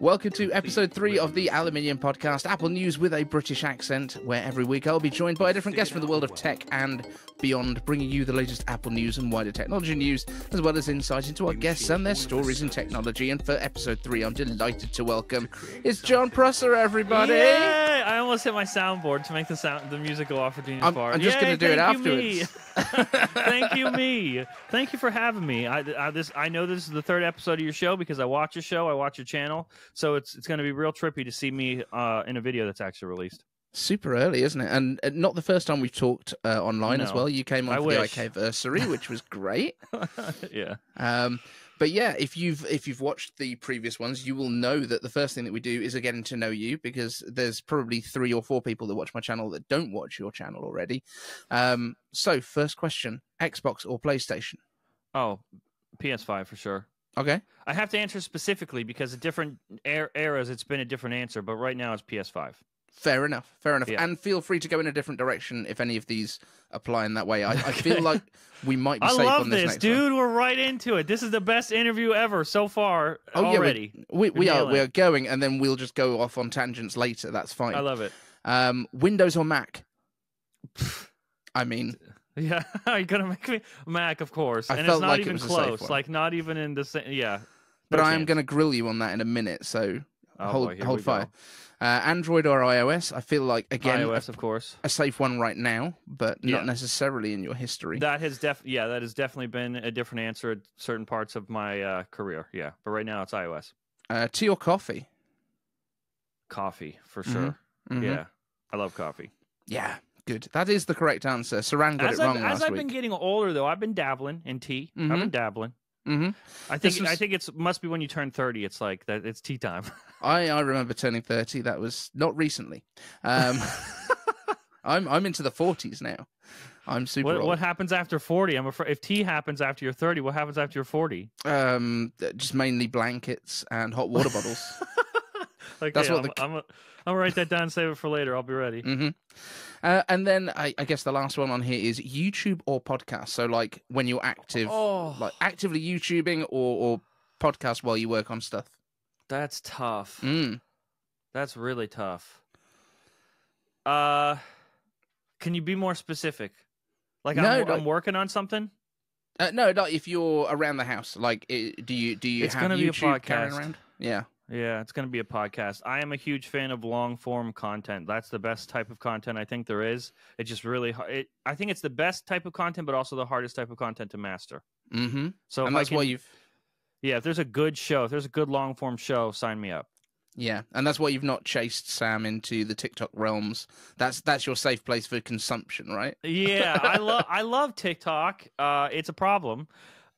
Welcome to episode 3 of the Aluminium Podcast, Apple News with a British accent, where every week I'll be joined by a different guest from the world of tech and beyond, bringing you the latest Apple news and wider technology news, as well as insights into our guests and their stories in technology. And for episode 3, I'm delighted to welcome, it's John Prosser, everybody! Yay! I almost hit my soundboard to make the music go off for Genius Bar. I'm just going to do it afterwards. Thank you, me. Thank you for having me. I know this is the third episode of your show because I watch your show, I watch your channel. So it's going to be real trippy to see me in a video that's actually released. Super early, isn't it? And not the first time we've talked online as well. You came on for the IKversary, which was great. Yeah. But yeah, if you've watched the previous ones, you will know that the first thing that we do is a getting to know you, because there's probably 3 or 4 people that watch my channel that don't watch your channel already. So first question, Xbox or PlayStation? Oh, PS5 for sure. Okay. I have to answer specifically because at different eras, it's been a different answer, but right now it's PS5. Fair enough. Fair enough. Yeah. And feel free to go in a different direction if any of these apply in that way. I feel like we might be safe on this next one. I love this, dude. We're right into it. This is the best interview ever so far already. Yeah, we are going, and then we'll just go off on tangents later. That's fine. I love it. Windows or Mac? I mean... Yeah, are you gonna make me Mac? Of course, and it's not even close. Like not even in the same. Yeah, but I am gonna grill you on that in a minute. So hold fire. Android or iOS? I feel like again, iOS, of course, a safe one right now, but not necessarily in your history. That has definitely been a different answer at certain parts of my career. Yeah, but right now it's iOS. Tea or coffee? Coffee for sure. Mm-hmm. Yeah, I love coffee. Yeah. Good. That is the correct answer. Saran got it wrong last week. As I've been getting older, though, I've been dabbling in tea. Mm-hmm. I've been dabbling. Mm-hmm. I think it must be when you turn 30. It's like that. It's tea time. I remember turning 30. That was not recently. I'm into the 40s now. I'm super old. What happens after 40? I'm afraid if tea happens after you're 30, what happens after you're 40? Just mainly blankets and hot water bottles. Okay, that's what I'll write that down and save it for later. I'll be ready. Mm-hmm. And then I guess the last one on here is YouTube or podcast. So like when you're active, like actively YouTubing or podcast while you work on stuff. That's tough. Mm. That's really tough. Can you be more specific? Like I'm working on something? No, not if you're around the house. Like do you have YouTube carrying around? Yeah. Yeah, it's going to be a podcast. I am a huge fan of long-form content. That's the best type of content I think there is. It just really... I think it's the best type of content, but also the hardest type of content to master. Mm-hmm. So and that's why you've... Yeah, if there's a good show, if there's a good long-form show, sign me up. Yeah, and that's why you've not chased Sam into the TikTok realms. That's your safe place for consumption, right? Yeah, I love TikTok. It's a problem.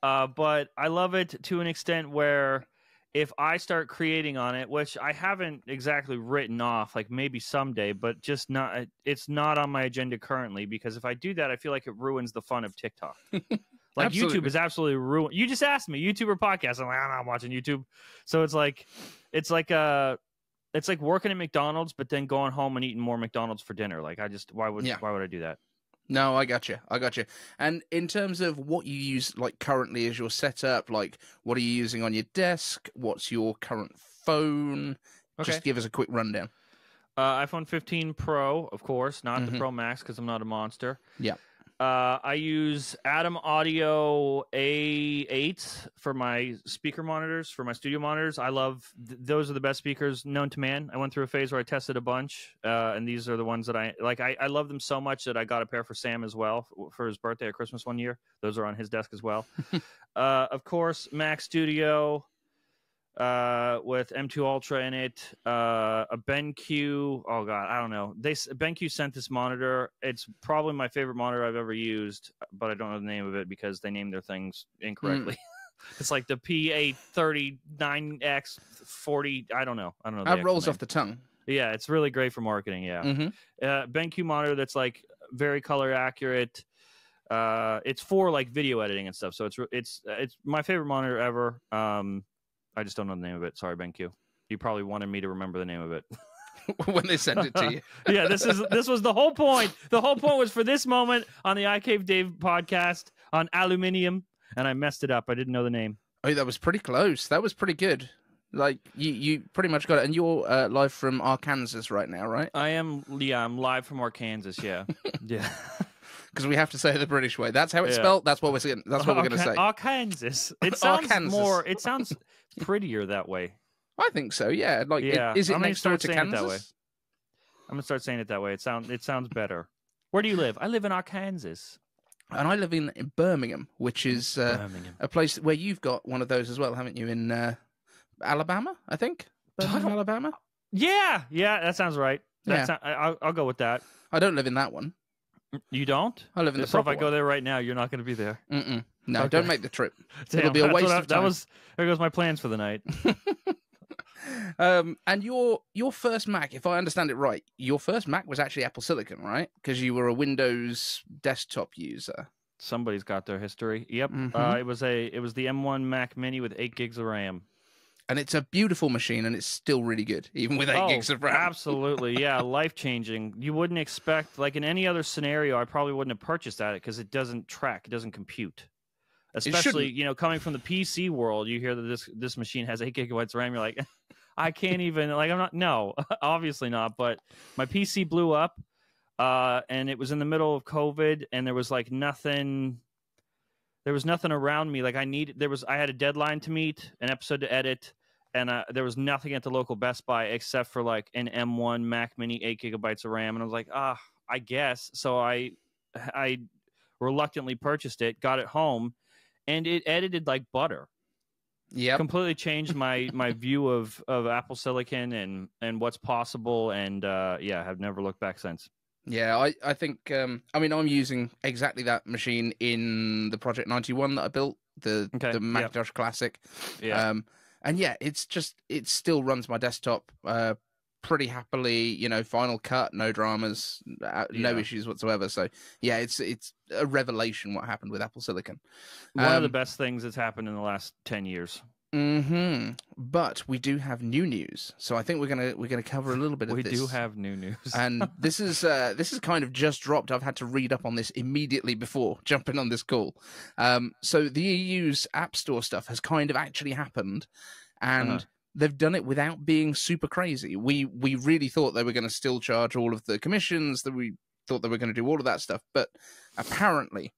But I love it to an extent where... If I start creating on it, which I haven't exactly written off, like maybe someday, but just not, it's not on my agenda currently, because if I do that, I feel like it ruins the fun of TikTok. Like YouTube is absolutely ruined. You just asked me YouTube or podcast. I'm like, I'm not watching YouTube. So it's like working at McDonald's, but then going home and eating more McDonald's for dinner. Like why would I do that? No, I got you. I got you. And in terms of what you use, like currently as your setup, like what are you using on your desk? What's your current phone? Okay. Just give us a quick rundown. iPhone 15 Pro, of course, not the Pro Max because I'm not a monster. Yeah. I use Adam Audio A8 for my speaker monitors, for my studio monitors. I love those are the best speakers known to man. I went through a phase where I tested a bunch, and these are the ones that I like. I love them so much that I got a pair for Sam as well for his birthday or Christmas one year. Those are on his desk as well. Of course, Mac Studio with M2 Ultra in it, a BenQ. Oh god, I don't know. BenQ sent this monitor. It's probably my favorite monitor I've ever used, but I don't know the name of it because they named their things incorrectly. It's like the PA39X40. I don't know. That rolls off the tongue. Yeah, it's really great for marketing. Yeah, BenQ monitor that's like very color accurate. It's for like video editing and stuff. So it's my favorite monitor ever. I just don't know the name of it. Sorry, BenQ. You probably wanted me to remember the name of it. When they send it to you. Yeah, this was the whole point. The whole point was for this moment on the iCave Dave podcast on Aluminium, and I messed it up. I didn't know the name. Oh, that was pretty close. That was pretty good. Like, you pretty much got it. And you're live from Arkansas right now, right? I am, yeah, I'm live from Arkansas, yeah. Yeah. Because we have to say it the British way. That's how it's spelled. That's what we're going to say. Arkansas. It sounds more, it sounds prettier that way. I think so, yeah. Like, yeah. Is it next door to Kansas? That way. I'm going to start saying it that way. It sounds better. Where do you live? I live in Arkansas. And I live in Birmingham, which is a place where you've got one of those as well, haven't you? In Alabama, I think. Birmingham, Alabama? Yeah. Yeah, that sounds right. That I'll go with that. I don't live in that one. You don't? I live in the proper one. So if I go there right now, you're not going to be there? Mm-mm. No, okay. Don't make the trip. Damn, it'll be a waste of time. There goes my plans for the night. And your first Mac, if I understand it right, your first Mac was actually Apple Silicon, right? Because you were a Windows desktop user. Somebody's got their history. Yep. Mm-hmm. It was the M1 Mac Mini with 8 gigs of RAM. And it's a beautiful machine, and it's still really good, even with 8 gigs of RAM. Absolutely, yeah, life-changing. You wouldn't expect, like in any other scenario, I probably wouldn't have purchased that because it doesn't track, it doesn't compute. Especially, you know, coming from the PC world, you hear that this machine has 8 gigabytes RAM. You're like, I can't even, like, I'm not, no, obviously not. But my PC blew up, and it was in the middle of COVID, and there was like nothing. There was nothing around me. Like I had a deadline to meet, an episode to edit, and there was nothing at the local Best Buy except for like an M1 Mac Mini, 8 gigabytes of RAM. And I was like, I guess. So I reluctantly purchased it, got it home, and it edited like butter. Yeah. Completely changed my view of Apple Silicon and what's possible. And yeah, I've never looked back since. Yeah, I think, I mean, I'm using exactly that machine in the Project 91 that I built, the Macintosh Classic. Yeah. And yeah, it still runs my desktop pretty happily, you know, Final Cut, no dramas, no issues whatsoever. So yeah, it's a revelation what happened with Apple Silicon. One of the best things that's happened in the last 10 years. Mm-hmm. But we do have new news, so I think we're gonna cover a little bit of this. We do have new news, and this is kind of just dropped. I've had to read up on this immediately before jumping on this call. So the EU's App Store stuff has kind of actually happened, and they've done it without being super crazy. We really thought they were going to still charge all of the commissions, that we thought they were going to do all of that stuff, but apparently,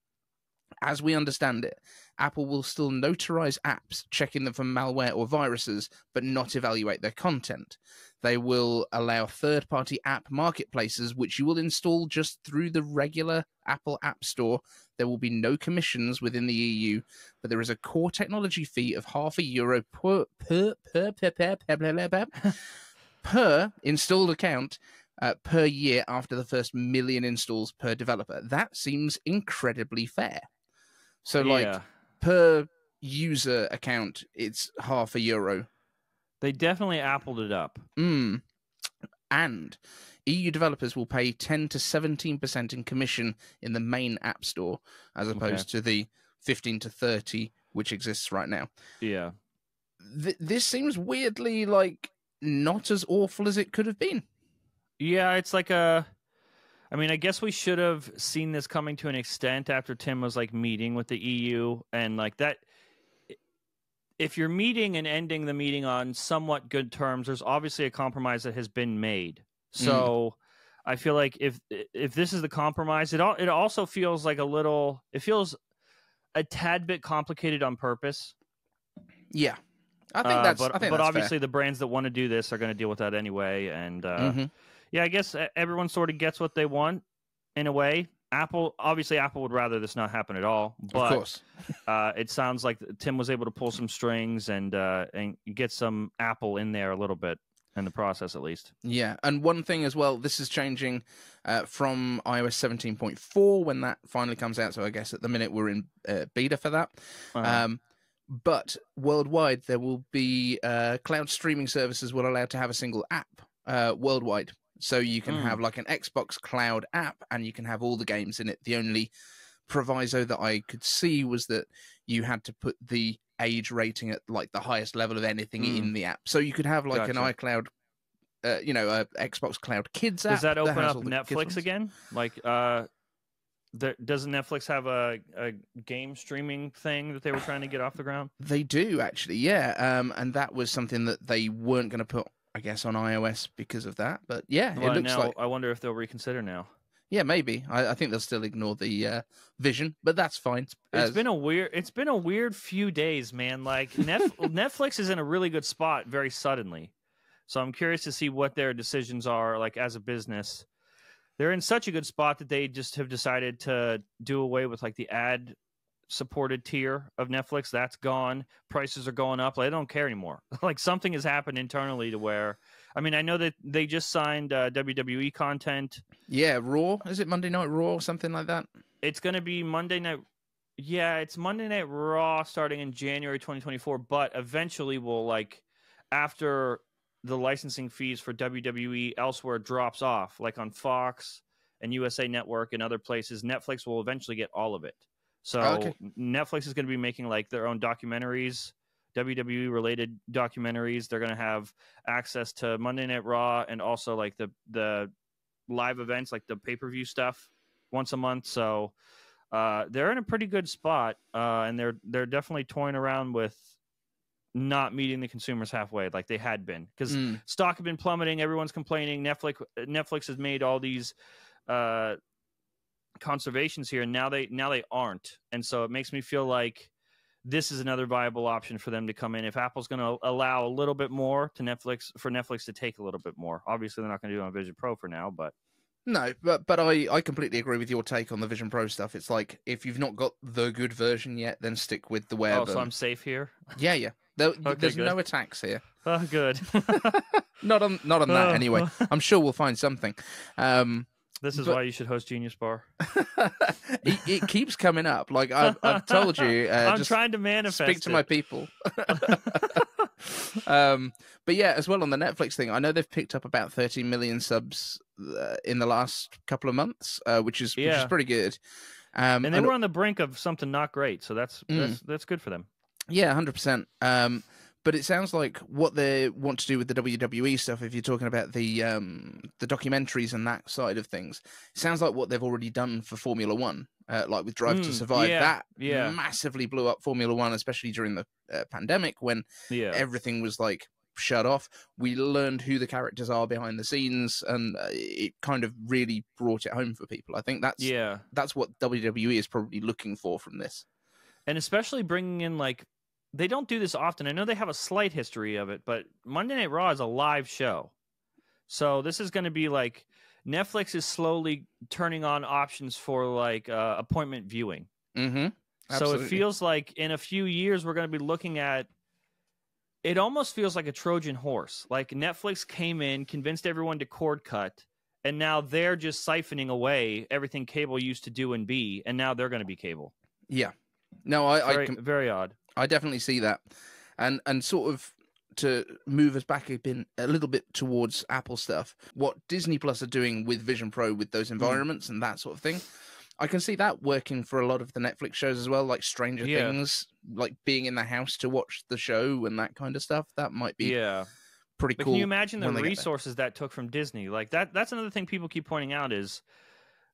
as we understand it, Apple will still notarize apps, checking them for malware or viruses, but not evaluate their content. They will allow third-party app marketplaces, which you will install just through the regular Apple App Store. There will be no commissions within the EU, but there is a core technology fee of €0.50 per installed account, per year after the first 1 million installs per developer. That seems incredibly fair. So, like, per user account, it's €0.50. They definitely appled it up. Mm. And EU developers will pay 10 to 17% in commission in the main App Store, as opposed to the 15 to 30, which exists right now. Yeah. This seems weirdly, like, not as awful as it could have been. Yeah, it's like a... I mean, I guess we should have seen this coming to an extent after Tim was like meeting with the EU and like that. If you're meeting and ending the meeting on somewhat good terms, there's obviously a compromise that has been made. So I feel like if this is the compromise, it also feels like it feels a tad bit complicated on purpose. Yeah, I think that's. But obviously fair. The brands that want to do this are going to deal with that anyway, and. Yeah, I guess everyone sort of gets what they want in a way. Obviously Apple would rather this not happen at all. But, of course. It sounds like Tim was able to pull some strings and get some Apple in there a little bit in the process, at least. Yeah, and one thing as well, this is changing from iOS 17.4 when that finally comes out. So I guess at the minute we're in beta for that. But worldwide, there will be cloud streaming services will allow to have a single app worldwide. So you can have like an Xbox Cloud app and you can have all the games in it. The only proviso that I could see was that you had to put the age rating at like the highest level of anything in the app. So you could have like an iCloud, Xbox Cloud Kids app. Does that open up Netflix again? Like Doesn't Netflix have a game streaming thing that they were trying to get off the ground? They do, actually, yeah. And that was something that they weren't going to put, I guess, on iOS because of that. But yeah, well, it looks like... I wonder if they'll reconsider now. Yeah, maybe. I think they'll still ignore the vision, but that's fine. It's been a weird few days, man. Like Netflix is in a really good spot very suddenly, so I'm curious to see what their decisions are. Like as a business, they're in such a good spot that they just have decided to do away with like the ad supported tier of Netflix. That's gone. Prices are going up. Like, they don't care anymore. Like something has happened internally to where. I mean, I know that they just signed WWE content. Yeah, Raw. Is it Monday Night Raw or something like that? It's going to be Monday Night. Yeah, it's Monday Night Raw starting in January 2024. But eventually we'll, like, after the licensing fees for WWE elsewhere drops off, like on Fox and USA Network and other places, Netflix will eventually get all of it. So Netflix is going to be making, like, their own documentaries. WWE related documentaries. They're going to have access to Monday Night Raw and also like the live events, like the pay-per-view stuff once a month. So they're in a pretty good spot and they're definitely toying around with not meeting the consumers halfway like they had been, because stock had been plummeting. Everyone's complaining. Netflix has made all these conservations here and now they aren't. And so it makes me feel like this is another viable option for them to come in. If Apple's going to allow a little bit more to Netflix, for Netflix to take a little bit more. Obviously, they're not going to do it on Vision Pro for now, but... No, but I completely agree with your take on the Vision Pro stuff. It's like, if you've not got the good version yet, then stick with the web. Oh, so I'm safe here? Yeah, yeah. There's good. No attacks here. Oh, good. not on that, anyway. I'm sure we'll find something. This is why you should host Genius Bar. it keeps coming up. Like I've told you, I'm trying to manifest. Speak to my people. But yeah, as well on the Netflix thing, I know they've picked up about 30 million subs in the last couple of months, which is pretty good. And they were on the brink of something not great, so that's good for them. Yeah, 100%. But it sounds like what they want to do with the WWE stuff, if you're talking about the documentaries and that side of things, it sounds like what they've already done for Formula One, like with Drive to Survive. Yeah, that massively blew up Formula One, especially during the pandemic when everything was like shut off. We learned who the characters are behind the scenes, and it kind of really brought it home for people. I think that's what WWE is probably looking for from this. And especially bringing in like... They don't do this often. I know they have a slight history of it, but Monday Night Raw is a live show. So this is going to be like Netflix is slowly turning on options for like appointment viewing. Mm-hmm. So it feels like in a few years we're going to be looking at it. Almost feels like a Trojan horse. Like Netflix came in, convinced everyone to cord cut, and now they're just siphoning away everything cable used to do and be, and now they're going to be cable. Yeah. No, very odd. I definitely see that, and sort of to move us back a little bit towards Apple stuff. What Disney Plus are doing with Vision Pro with those environments and that sort of thing, I can see that working for a lot of the Netflix shows as well, like Stranger Things, like being in the house to watch the show and that kind of stuff. That might be pretty cool. Can you imagine the resources that took from Disney? Like that's another thing people keep pointing out is.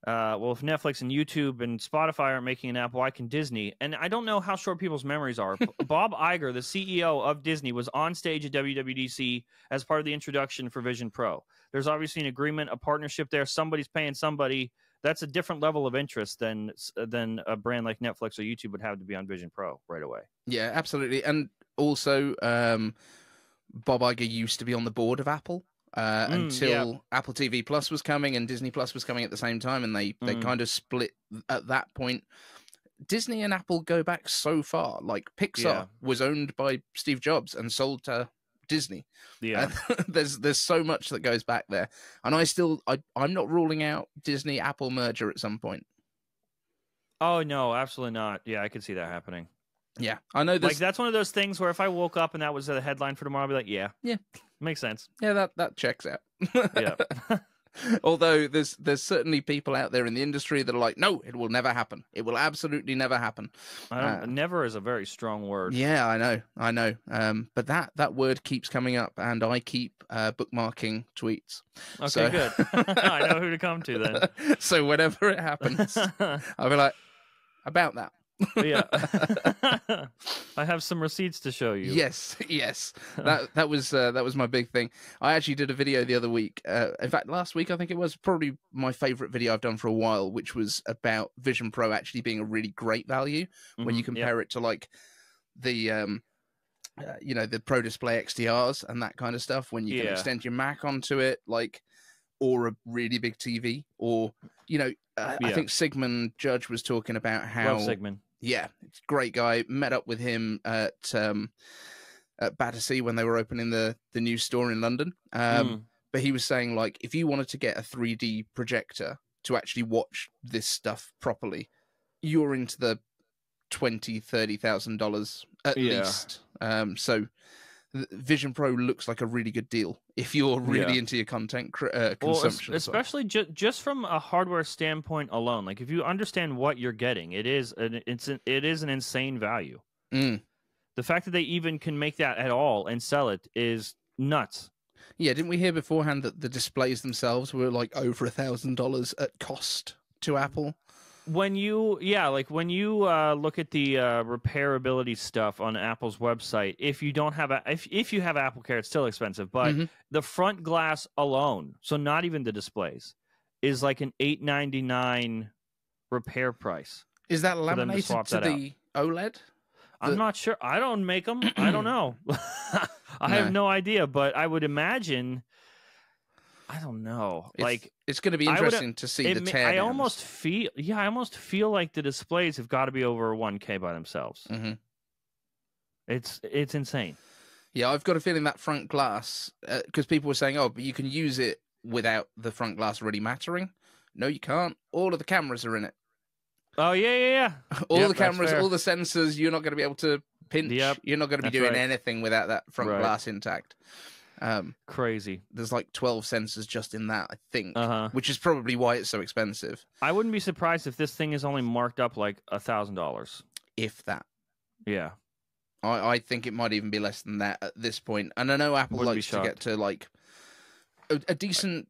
Well, if Netflix and YouTube and Spotify aren't making an app, why can Disney? And I don't know how short people's memories are. Bob Iger, the CEO of Disney, was on stage at WWDC as part of the introduction for Vision Pro. There's obviously an agreement, a partnership there. Somebody's paying somebody. That's a different level of interest than a brand like Netflix or YouTube would have to be on Vision Pro right away. Yeah, absolutely. And also, Bob Iger used to be on the board of Apple. Until Apple TV Plus was coming and Disney Plus was coming at the same time, and they kind of split at that point. Disney and Apple go back so far. Like Pixar was owned by Steve Jobs and sold to Disney. Yeah, there's so much that goes back there, and I'm not ruling out Disney Apple merger at some point. Oh no, absolutely not. Yeah, I could see that happening. Yeah, I know. Like that's one of those things where if I woke up and that was the headline for tomorrow, I'd be like, yeah, makes sense. Yeah, that checks out. Yeah. Although there's certainly people out there in the industry that are like, no, it will never happen. It will absolutely never happen. Never is a very strong word. Yeah, I know. But that word keeps coming up, and I keep bookmarking tweets. Okay, so... good. I know who to come to then. So whenever it happens, I'll be like, about that. Yeah. I have some receipts to show you. Yes. That was my big thing. I actually did a video the other week. In fact, last week I think it was, probably my favorite video I've done for a while, which was about Vision Pro actually being a really great value when you compare it to like the the Pro Display XDRs and that kind of stuff. When you can extend your Mac onto it, like, or a really big TV, or I think Sigmund Judge was talking about how Sigmund. Yeah, great guy. Met up with him at Battersea when they were opening the new store in London. But he was saying, like, if you wanted to get a 3D projector to actually watch this stuff properly, you're into the $20,000-$30,000 at least. So Vision Pro looks like a really good deal if you're really into your content consumption. Well, especially just from a hardware standpoint alone. Like, if you understand what you're getting, it is an insane value. The fact that they even can make that at all and sell it is nuts. Yeah, didn't we hear beforehand that the displays themselves were like over $1,000 at cost to Apple? When you look at the repairability stuff on Apple's website, if you have Apple Care, it's still expensive, but the front glass alone, so not even the displays, is like an $8.99 repair price. Is that laminated to the OLED? I'm not sure. I don't make them. I don't know. I have no idea, but I would imagine. I don't know. It's going to be interesting to see the teardowns. I almost feel like the displays have got to be over 1K by themselves. It's insane. Yeah, I've got a feeling that front glass, because people were saying, oh, but you can use it without the front glass really mattering. No, you can't. All of the cameras are in it. Oh, yeah. All the cameras, all the sensors, you're not going to be able to pinch. You're not going to be doing anything without that front glass intact. Crazy. There's like 12 sensors just in that, I think, which is probably why it's so expensive. I wouldn't be surprised if this thing is only marked up like $1,000, if that. Yeah, I think it might even be less than that at this point. And I know Apple likes to get to like a decent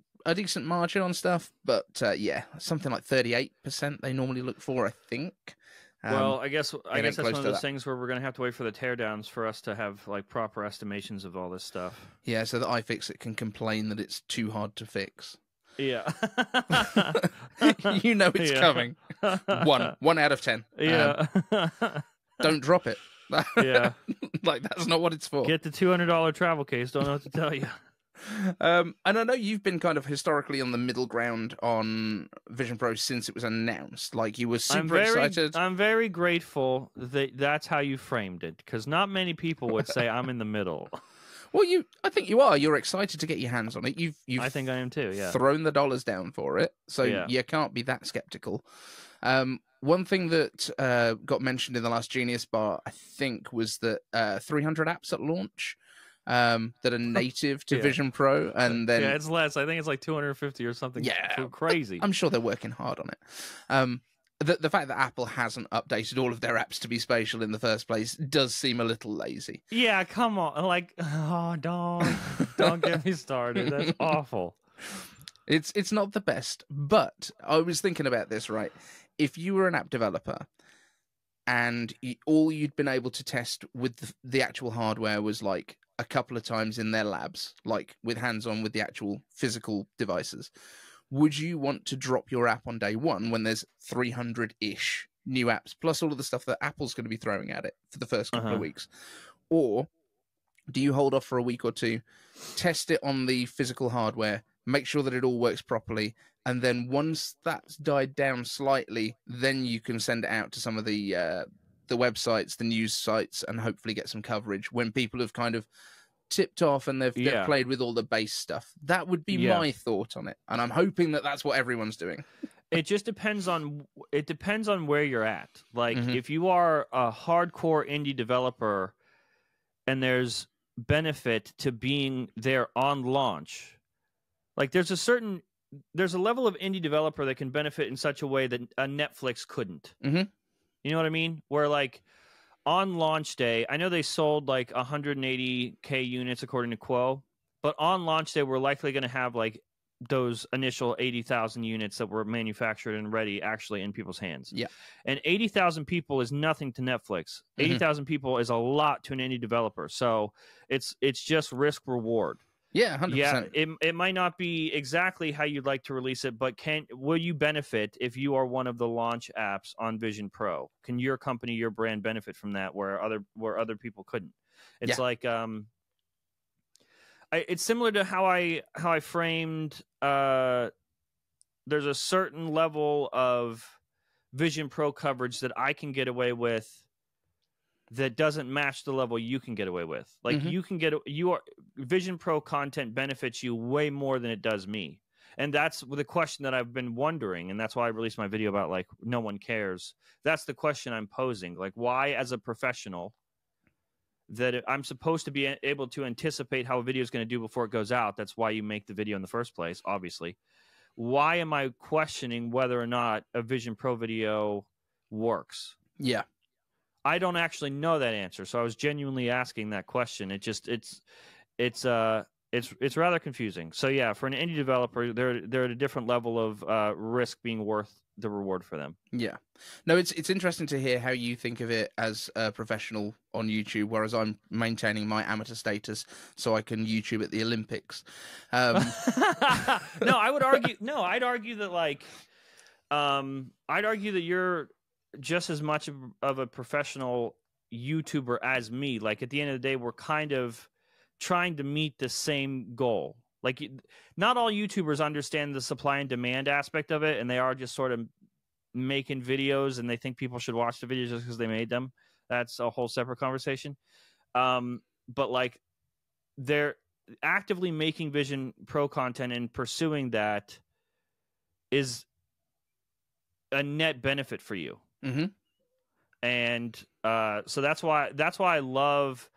margin on stuff, but something like 38% they normally look for, I think. Well, I guess that's one of those things where we're going to have to wait for the teardowns for us to have like proper estimations of all this stuff. Yeah, so that iFixit can complain that it's too hard to fix. Yeah. It's coming. One out of 10. Yeah. Don't drop it. Yeah. Like, that's not what it's for. Get the $200 travel case. Don't know what to tell you. And I know you've been kind of historically on the middle ground on Vision Pro since it was announced. Like, you were super excited. I'm very grateful that that's how you framed it, because not many people would say I'm in the middle. Well, I think you are. You're excited to get your hands on it. I think I am too. Yeah, thrown the dollars down for it, so you can't be that skeptical. One thing that got mentioned in the last Genius Bar, I think, was that 300 apps at launch that are native to Vision Pro, and then it's less. I think it's like 250 or something. Yeah, crazy. I'm sure they're working hard on it. The fact that Apple hasn't updated all of their apps to be spatial in the first place does seem a little lazy. Yeah, come on, like, oh, don't get me started. That's awful. It's not the best. But I was thinking about this, right? If you were an app developer, and all you'd been able to test with the actual hardware was like a couple of times in their labs, like with hands-on with the actual physical devices, would you want to drop your app on day one when there's 300-ish new apps, plus all of the stuff that Apple's going to be throwing at it for the first couple of weeks? Or do you hold off for a week or two, test it on the physical hardware, make sure that it all works properly, and then once that's died down slightly, then you can send it out to some of the websites, the news sites, and hopefully get some coverage when people have kind of tipped off and they've played with all the base stuff? That would be my thought on it, and I'm hoping that that's what everyone's doing. It just depends on where you're at. Like, if you are a hardcore indie developer and there's benefit to being there on launch, like, there's a certain there's a level of indie developer that can benefit in such a way that a Netflix couldn't. Mm-hmm. You know what I mean? Where like on launch day, I know they sold like 180K units according to Quo, but on launch day, we're likely going to have like those initial 80,000 units that were manufactured and ready actually in people's hands. Yeah. And 80,000 people is nothing to Netflix. 80,000 people is a lot to an indie developer. So it's just risk reward. Yeah, 100%. Yeah, it might not be exactly how you'd like to release it, but will you benefit if you are one of the launch apps on Vision Pro? Can your company, your brand benefit from that where other people couldn't? It's like it's similar to how I framed there's a certain level of Vision Pro coverage that I can get away with that doesn't match the level you can get away with. Like Vision Pro content benefits you way more than it does me. And that's the question that I've been wondering. And that's why I released my video about like, no one cares. That's the question I'm posing. Like why as a professional that I'm supposed to be able to anticipate how a video is going to do before it goes out. That's why you make the video in the first place, obviously. Why am I questioning whether or not a Vision Pro video works? Yeah. I don't actually know that answer, so I was genuinely asking that question. It's rather confusing. So yeah, for an indie developer, they're at a different level of risk being worth the reward for them. Yeah, no, it's interesting to hear how you think of it as a professional on YouTube, whereas I'm maintaining my amateur status so I can YouTube at the Olympics. No, I would argue. No, I'd argue that like, I'd argue that you're just as much of a professional YouTuber as me. Like at the end of the day, we're kind of trying to meet the same goal. Like not all YouTubers understand the supply and demand aspect of it, and they are just sort of making videos and they think people should watch the videos just because they made them. That's a whole separate conversation. But like they're actively making Vision Pro content and pursuing that is a net benefit for you. And so that's why I love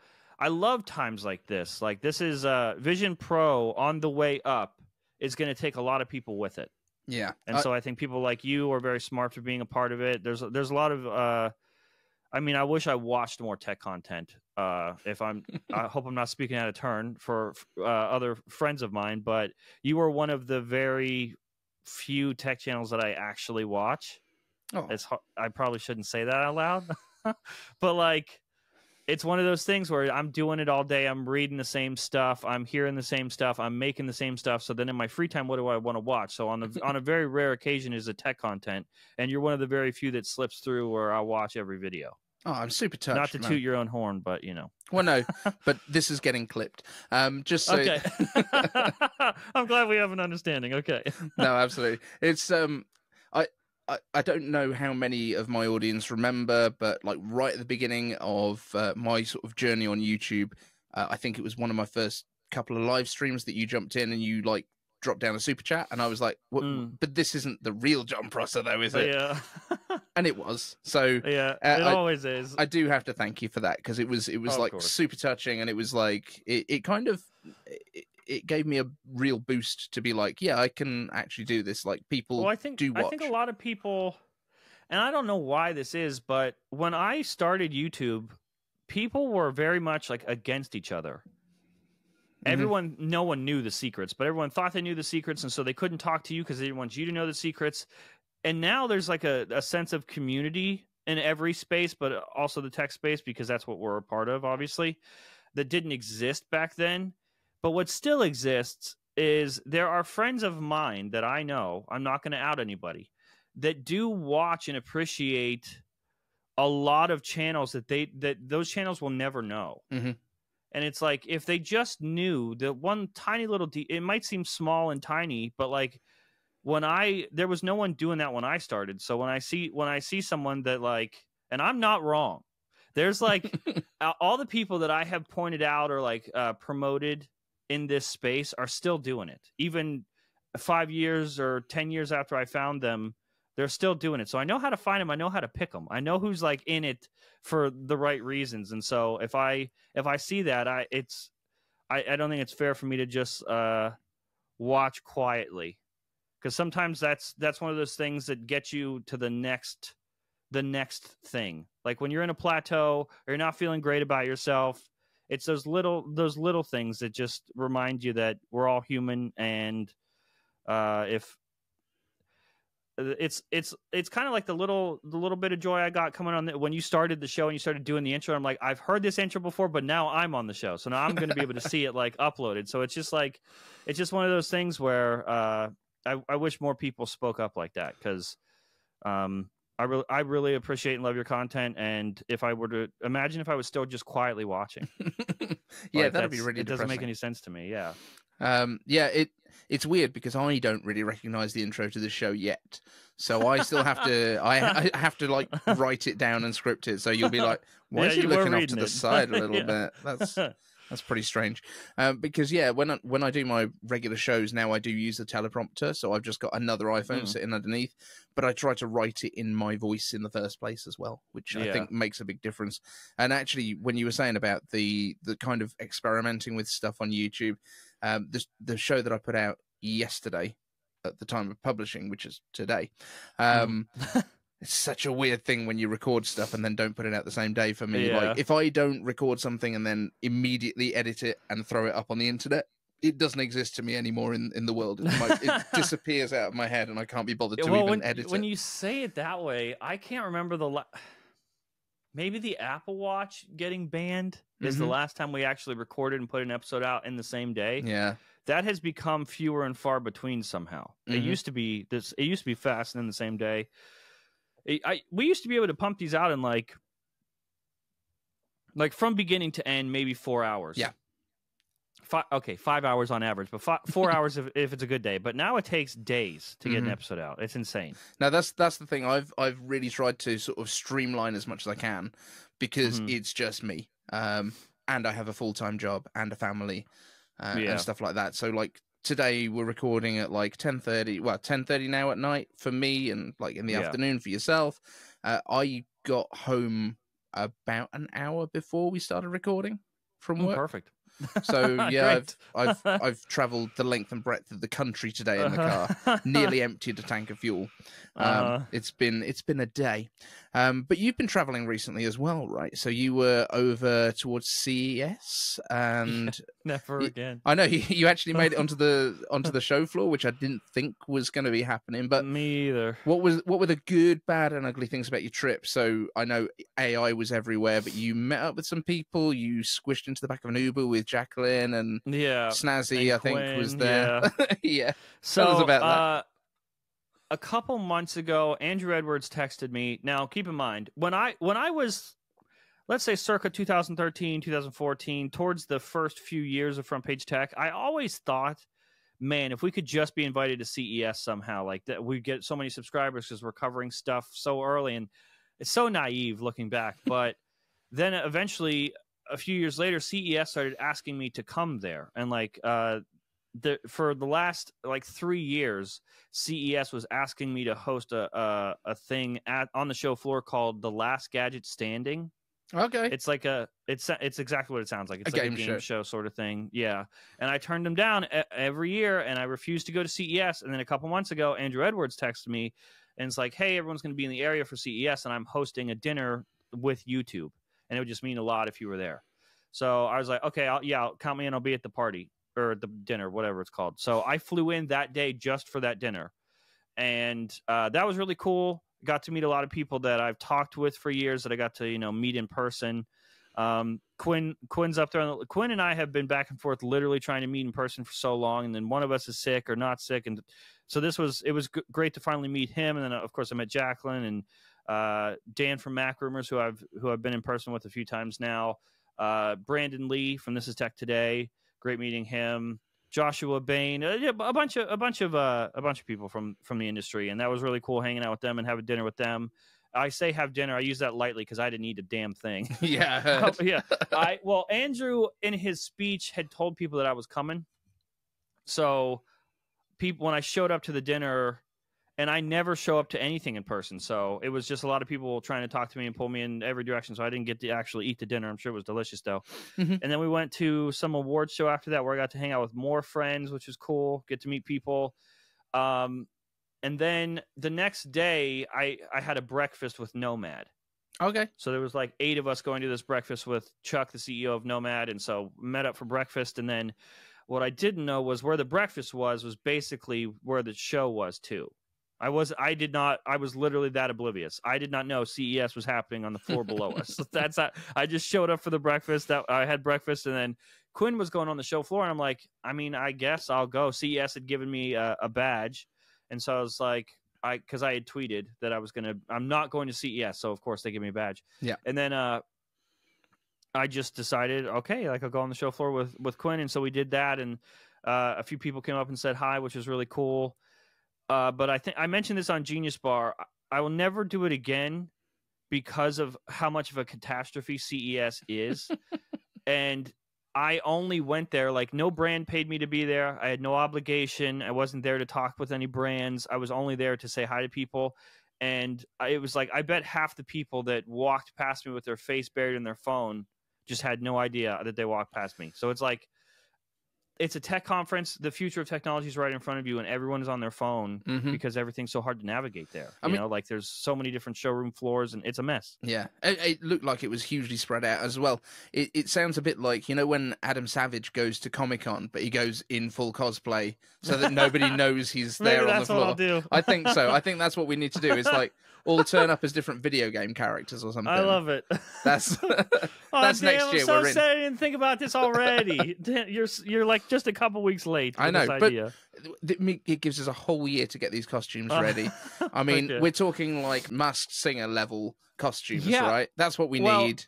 times like this. Like this is Vision Pro on the way up is going to take a lot of people with it. Yeah, and so I think people like you are very smart for being a part of it. There's a lot of I mean, I wish I watched more tech content. I hope I'm not speaking out of turn for other friends of mine, but you are one of the very few tech channels that I actually watch. Oh. I probably shouldn't say that out loud, but like, it's one of those things where I'm doing it all day. I'm reading the same stuff. I'm hearing the same stuff. I'm making the same stuff. So then in my free time, what do I want to watch? So on a very rare occasion is the tech content. And you're one of the very few that slips through where I watch every video. Oh, I'm super touched. Not to toot your own horn, but you know. Well, no, but this is getting clipped. Just so. Okay. I'm glad we have an understanding. Okay. No, absolutely. It's, I don't know how many of my audience remember, but like right at the beginning of my sort of journey on YouTube, I think it was one of my first couple of live streams that you jumped in and you like dropped down a super chat. And I was like, what? But this isn't the real John Prosser though, is it? Yeah. And it was. So yeah, it always is. I do have to thank you for that, because it was like super touching, and it was like, it kind of... It gave me a real boost to be like, yeah, I can actually do this. Like people do watch. I think a lot of people, and I don't know why this is, but when I started YouTube, people were very much like against each other. No one knew the secrets, but everyone thought they knew the secrets. And so they couldn't talk to you because they didn't want you to know the secrets. And now there's like a sense of community in every space, but also the tech space, because that's what we're a part of, obviously, that didn't exist back then. But what still exists is there are friends of mine that I know, I'm not going to out anybody, that do watch and appreciate a lot of channels that those channels will never know. And it's like, if they just knew that one tiny little, it might seem small and tiny, but like there was no one doing that when I started. So when I see someone that like, and I'm not wrong, there's like all the people that I have pointed out or like promoted in this space are still doing it. Even 5 years or 10 years after I found them, they're still doing it. So I know how to find them. I know how to pick them. I know who's like in it for the right reasons. And so if I see that, I don't think it's fair for me to just watch quietly. Because sometimes that's one of those things that gets you to the next thing. Like when you're in a plateau or you're not feeling great about yourself, it's those little things that just remind you that we're all human. And if it's kind of like the little bit of joy I got coming on when you started the show and you started doing the intro, I'm like, I've heard this intro before, but now I'm on the show, so now I'm going to be able to see it like uploaded. So it's just one of those things where I wish more people spoke up like that, because I really appreciate and love your content. And if I were to imagine if I was still just quietly watching, yeah, like that'd be really depressing. It doesn't make any sense to me. Yeah. It's weird because I don't really recognize the intro to the show yet. So I still have to, I have to like write it down and script it. So you'll be like, why is he looking off to the side a little bit? That's pretty strange. Because yeah, when I do my regular shows now, I do use the teleprompter. So I've just got another iPhone sitting underneath, but I try to write it in my voice in the first place as well, which I think makes a big difference. And actually, when you were saying about the kind of experimenting with stuff on YouTube, the show that I put out yesterday at the time of publishing, which is today, it's such a weird thing when you record stuff and then don't put it out the same day for me. Yeah. Like if I don't record something and then immediately edit it and throw it up on the internet, it doesn't exist to me anymore in the world. It disappears out of my head and I can't be bothered to even edit it. When you say it that way, I can't remember maybe the Apple Watch getting banned is the last time we actually recorded and put an episode out in the same day. Yeah. That has become fewer and far between somehow. It used to be fast and in the same day. We used to be able to pump these out in like from beginning to end, maybe 4 hours. Yeah. 5 hours on average, but 4 hours if it's a good day. But now it takes days to get an episode out. It's insane. Now that's the thing. I've really tried to sort of streamline as much as I can because it's just me. And I have a full-time job and a family and stuff like that. So like today we're recording at like 10:30. Well, 10:30 now at night for me, and like in the afternoon for yourself. I got home about an hour before we started recording from work. Perfect. So yeah, I've traveled the length and breadth of the country today in the car, nearly emptied a tank of fuel. It's been a day. But you've been traveling recently as well, right? So you were over towards CES and never again. I know you actually made it onto the show floor, which I didn't think was going to be happening, but me either. What were the good, bad and ugly things about your trip? So I know AI was everywhere, but you met up with some people, you squished into the back of an Uber with Jacqueline and Snazzy, and I think Quinn, was there. Yeah. So tell us about that. A couple months ago, Andrew Edwards texted me. Now, keep in mind, when I was, let's say, circa 2013, 2014, towards the first few years of Front Page Tech, I always thought, man, if we could just be invited to CES somehow, like that, we'd get so many subscribers because we're covering stuff so early, and it's so naive looking back. But then eventually, a few years later, CES started asking me to come there. And like, for the last like 3 years, CES was asking me to host a thing on the show floor called The Last Gadget Standing. Okay. It's like it's exactly what it sounds like. It's like a game show sort of thing. Yeah. And I turned them down every year and I refused to go to CES. And then a couple months ago, Andrew Edwards texted me and it's like, hey, everyone's going to be in the area for CES and I'm hosting a dinner with YouTube. And it would just mean a lot if you were there. So I was like, okay, count me in. I'll be at the party or the dinner, whatever it's called. So I flew in that day just for that dinner. And that was really cool. Got to meet a lot of people that I've talked with for years that I got to, meet in person. Quinn's up there. Quinn and I have been back and forth literally trying to meet in person for so long. And then one of us is sick or not sick. And so it was great to finally meet him. And then, of course, I met Jacqueline and Dan from Mac Rumors, who I've been in person with a few times now. Brandon Lee from This Is Tech Today, great meeting him. Joshua Bain, a bunch of people from the industry, and that was really cool hanging out with them and having dinner with them. I say have dinner, I use that lightly because I didn't eat a damn thing. Yeah, yeah. Andrew in his speech had told people that I was coming, so people when I showed up to the dinner. And I never show up to anything in person. So it was just a lot of people trying to talk to me and pull me in every direction. So I didn't get to actually eat the dinner. I'm sure it was delicious, though. And then we went to some awards show after that where I got to hang out with more friends, which was cool. Get to meet people. And then the next day, I had a breakfast with Nomad. Okay. So there was like 8 of us going to this breakfast with Chuck, the CEO of Nomad. And so met up for breakfast. And then what I didn't know was where the breakfast was basically where the show was too. I was literally that oblivious. I did not know CES was happening on the floor below us. So that's not, I just showed up for the breakfast that I had breakfast. And then Quinn was going on the show floor. And I'm like, I mean, I guess I'll go. CES had given me a badge. And so I was like, because I had tweeted that I'm not going to CES, so of course they give me a badge. Yeah. And then I just decided, okay, like I'll go on the show floor with Quinn, and so we did that, and a few people came up and said hi, which was really cool. But I think I mentioned this on Genius Bar. I will never do it again because of how much of a catastrophe CES is, and I only went there, like no brand paid me to be there. I had no obligation. I wasn't there to talk with any brands. I was only there to say hi to people. And it was like, I bet half the people that walked past me with their face buried in their phone just had no idea that they walked past me. So it's like, it's a tech conference. The future of technology is right in front of you, and everyone is on their phone because everything's so hard to navigate there. I mean, like there's so many different showroom floors, and it's a mess. Yeah, it looked like it was hugely spread out as well. It sounds a bit like, you know, when Adam Savage goes to Comic-Con, but he goes in full cosplay so that nobody knows he's there on the floor. What I'll do. I think so. I think that's what we need to do. It's like all turn up as different video game characters or something. I love it. That's that's damn, next year. I'm so sad I didn't think about this already. You're like. Just a couple weeks late. I know, but it gives us a whole year to get these costumes ready. I mean, okay. We're talking like Masked Singer level costumes, right? That's what we need.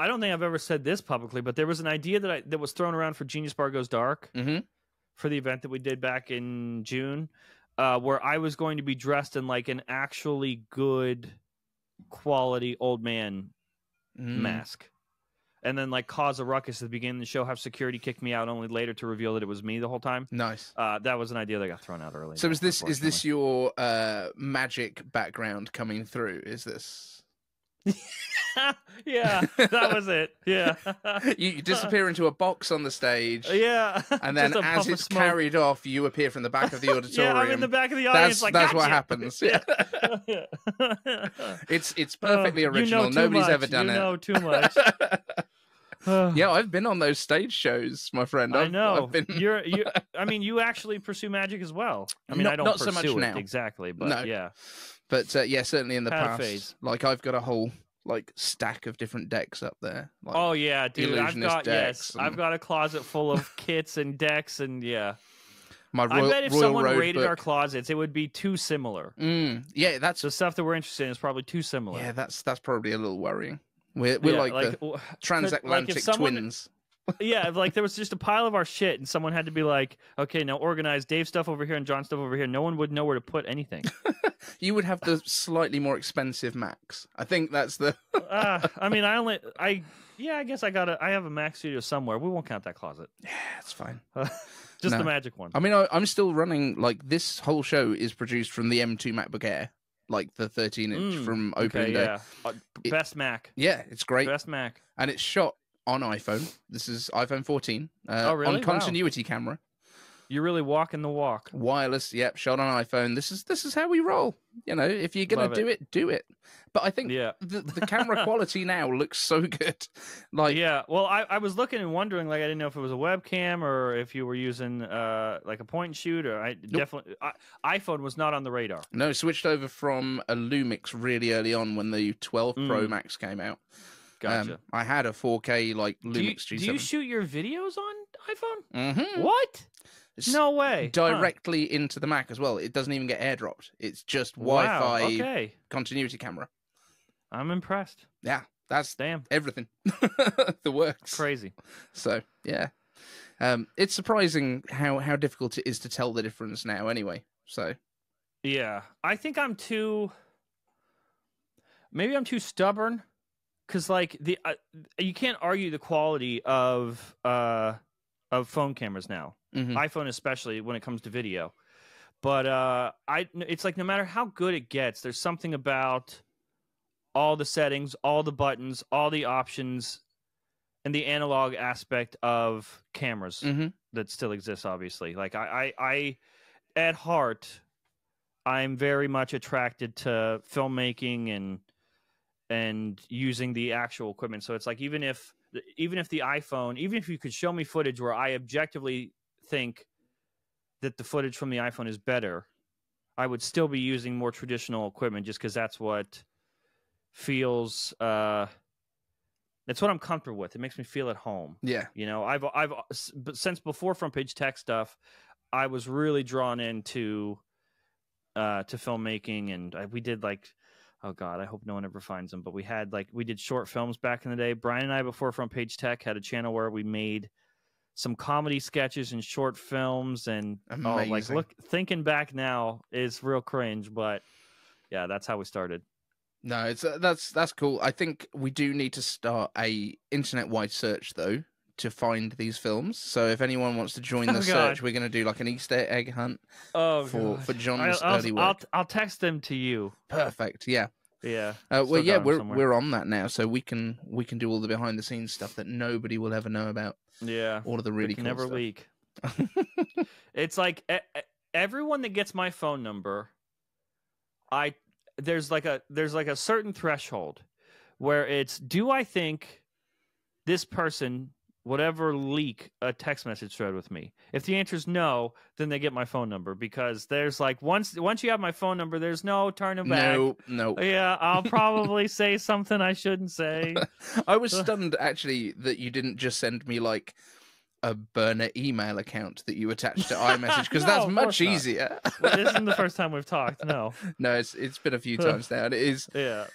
I don't think I've ever said this publicly, but there was an idea that was thrown around for Genius Bar Goes Dark for the event that we did back in June, where I was going to be dressed in like an actually good quality old man mask. And then, like, cause a ruckus at the beginning of the show, have security kick me out, only later to reveal that it was me the whole time. Nice. That was an idea that got thrown out early. So is this your magic background coming through? Is this? Yeah, that was it. Yeah. You disappear into a box on the stage. Yeah. And then as it's carried off, you appear from the back of the auditorium. Yeah, I'm in the back of the audience. That's what happens. Yeah. It's perfectly original. Nobody's ever done it. You know too much. Yeah, I've been on those stage shows, my friend. I know. I mean, you actually pursue magic as well. I mean, I don't pursue so much now. Exactly, but no. Yeah. But yeah, certainly in the past, like I've got a whole like stack of different decks up there. Like, oh yeah, dude, I've got a closet full of kits and decks, and yeah. I bet if someone rated our closets, it would be too similar. Yeah, that's the stuff that we're interested in is probably too similar. Yeah, that's probably a little worrying. We're like the transatlantic twins. Yeah, like there was just a pile of our shit, and someone had to be like, okay, now organize Dave's stuff over here and John's stuff over here. No one would know where to put anything. You would have the slightly more expensive Macs. I think that's the... I mean, I guess I have a Mac Studio somewhere. We won't count that closet. Yeah, it's fine. Just the magic one. I mean, I'm still running, like, this whole show is produced from the M2 MacBook Air. Like the 13-inch from opening day. Yeah. Best Mac. Yeah, it's great. Best Mac. And it's shot on iPhone. This is iPhone 14. Oh, really? On continuity camera. You're really walking the walk. Wireless, yep, shot on iPhone. This is how we roll. You know, if you're going to do it, do it. But I think the camera quality now looks so good. Like, yeah, well, I was looking and wondering, like, I didn't know if it was a webcam or if you were using, like, a point-and-shoot. iPhone was not on the radar. No, switched over from a Lumix really early on when the 12 Pro Max came out. Gotcha. I had a 4K, like, Lumix G7. Do you shoot your videos on iPhone? Mm-hmm. What? No way. Directly into the Mac as well. It doesn't even get airdropped. It's just Wi-Fi continuity camera. I'm impressed. Yeah, that's damn everything. The works. Crazy. So yeah, it's surprising how difficult it is to tell the difference now. Anyway, so yeah, I think I'm too stubborn because like you can't argue the quality of phone cameras now. iPhone especially when it comes to video, but it's like no matter how good it gets, there's something about all the settings, all the buttons, all the options, and the analog aspect of cameras that still exists. Obviously, like I at heart, I'm very much attracted to filmmaking and using the actual equipment. So it's like, even if the iPhone, even if you could show me footage where I objectively think that the footage from the iPhone is better, I would still be using more traditional equipment just because that's what feels, that's what I'm comfortable with. It makes me feel at home. Yeah. You know, I've since before Front Page Tech stuff, I was really drawn into, to filmmaking, and we did like, oh God, I hope no one ever finds them, but we had like, we did short films back in the day. Brian and I, before Front Page Tech, had a channel where we made some comedy sketches and short films, and amazing. Oh, like, look, thinking back now is real cringe, but yeah, that's how we started. No, it's that's cool. I think we do need to start a internet-wide search though to find these films. So if anyone wants to join the search, we're going to do like an Easter egg hunt for John's early work. I'll text them to you. Perfect. Yeah. Yeah. Well, yeah, we're on that now, so we can do all the behind the scenes stuff that nobody will ever know about. Yeah. All of the really cool never stuff. Leak. It's like everyone that gets my phone number, there's like a certain threshold where it's, do I think this person would ever leak a text message thread with me? If the answer is no, then they get my phone number, because there's like, once you have my phone number, there's no turning back. No. Yeah, I'll probably say something I shouldn't say. I was stunned actually that you didn't just send me like a burner email account that you attached to iMessage, because that's much easier. Well, this isn't the first time we've talked. No, it's been a few times now, and it is. Yeah.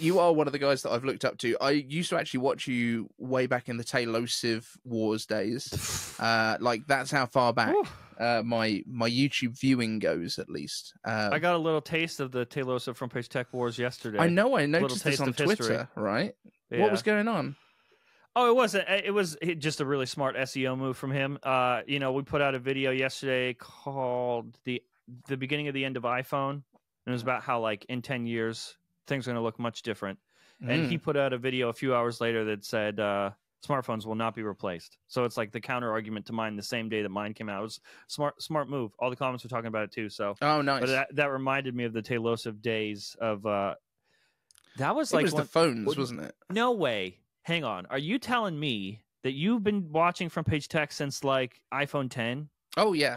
You are one of the guys that I've looked up to. I used to actually watch you way back in the Talos IV Wars days. Like, that's how far back my YouTube viewing goes, at least. I got a little taste of the Talos IV Front Page Tech Wars yesterday. I noticed this on Twitter, right? Yeah. What was going on? Oh, it wasn't. It was just a really smart SEO move from him. You know, we put out a video yesterday called the beginning of the end of iPhone, and it was about how, like, in 10 years... things are going to look much different. And he put out a video a few hours later that said smartphones will not be replaced. So it's like the counter argument to mine the same day that mine came out. It was smart move. All the comments were talking about it too. So nice. But that reminded me of the Talos of days of that was like, it was the phones, wasn't it? No way. Hang on. Are you telling me that you've been watching Front Page Tech since like iPhone 10? Oh yeah.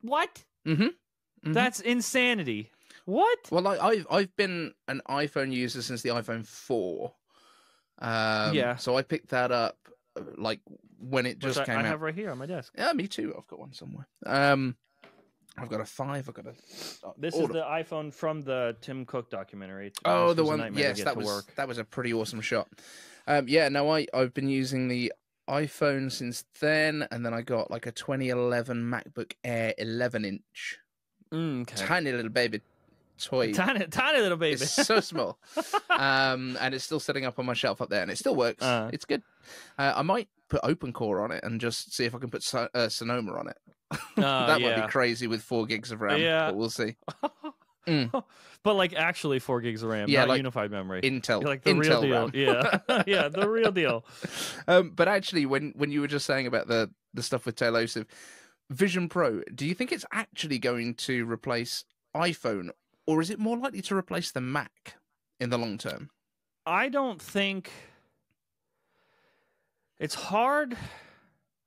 What? Mm-hmm. That's insanity. What? Well, I've been an iPhone user since the iPhone 4. Yeah. So I picked that up like when it just came out. I have right here on my desk. Yeah, me too. I've got one somewhere. I've got a 5. I've got a. This is the iPhone from the Tim Cook documentary. Oh, the one. Yes, that was a pretty awesome shot. Yeah. No, I've been using the iPhone since then, and then I got like a 2011 MacBook Air 11-inch, tiny little baby. Toy, tiny little baby. It's so small, and it's still setting up on my shelf up there, and it still works. It's good. I might put OpenCore on it and just see if I can put Sonoma on it. That might be crazy with 4 gigs of RAM. Yeah, but we'll see. But like actually 4 gigs of RAM, yeah, not like unified memory. Intel, like the Intel real deal. RAM. Yeah, yeah, the real deal. But actually, when you were just saying about the stuff with Talos, Vision Pro, do you think it's actually going to replace iPhone? Or is it more likely to replace the Mac in the long term? I don't think... It's hard.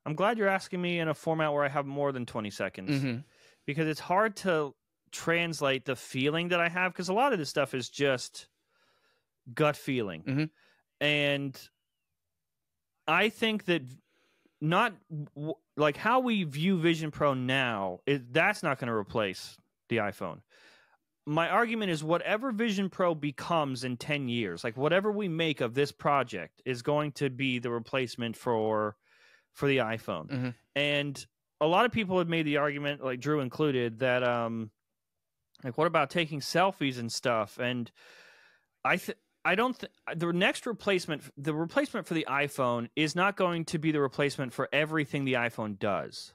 I'm glad you're asking me in a format where I have more than 20 seconds. Because it's hard to translate the feeling that I have. Because a lot of this stuff is just gut feeling. And I think that not... Like how we view Vision Pro now, that's not going to replace the iPhone. My argument is whatever Vision Pro becomes in 10 years, like whatever we make of this project is going to be the replacement for the iPhone. And a lot of people have made the argument, like Drew included, that like what about taking selfies and stuff? And the replacement for the iPhone is not going to be the replacement for everything the iPhone does.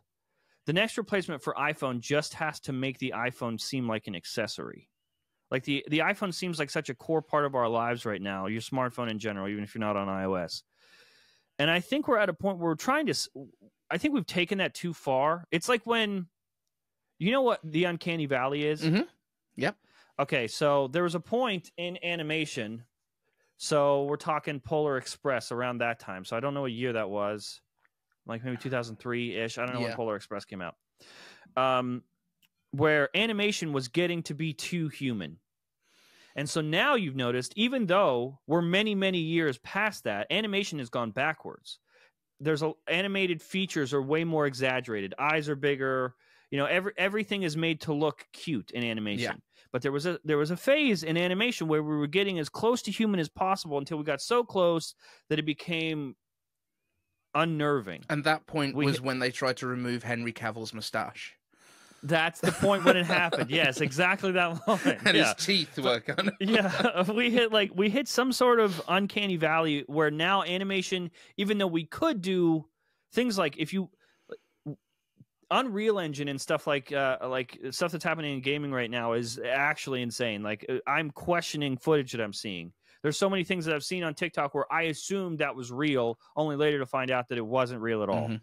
The next replacement for iPhone just has to make the iPhone seem like an accessory. Like the iPhone seems like such a core part of our lives right now, your smartphone in general, even if you're not on iOS. And I think we're at a point where we're trying to, I think we've taken that too far. It's like when, you know what the Uncanny Valley is? Mm-hmm. Yep. Okay, so there was a point in animation. So we're talking Polar Express around that time. So I don't know what year that was. Like maybe 2003-ish. I don't know when Polar Express came out. Where animation was getting to be too human. And so now you've noticed, even though we're many, many years past that, animation has gone backwards. There's animated features are way more exaggerated. Eyes are bigger. You know, everything is made to look cute in animation. Yeah. But there was a phase in animation where we were getting as close to human as possible until we got so close that it became unnerving. And that point was when they tried to remove Henry Cavill's mustache. That's the point when it happened. Yes, exactly that moment. And his teeth were kind of... Yeah, we hit some sort of uncanny valley where now animation, even though we could do things like Unreal Engine and stuff like stuff that's happening in gaming right now is actually insane. Like, I'm questioning footage that I'm seeing. There's so many things that I've seen on TikTok where I assumed that was real, only later to find out that it wasn't real at all. Mm-hmm.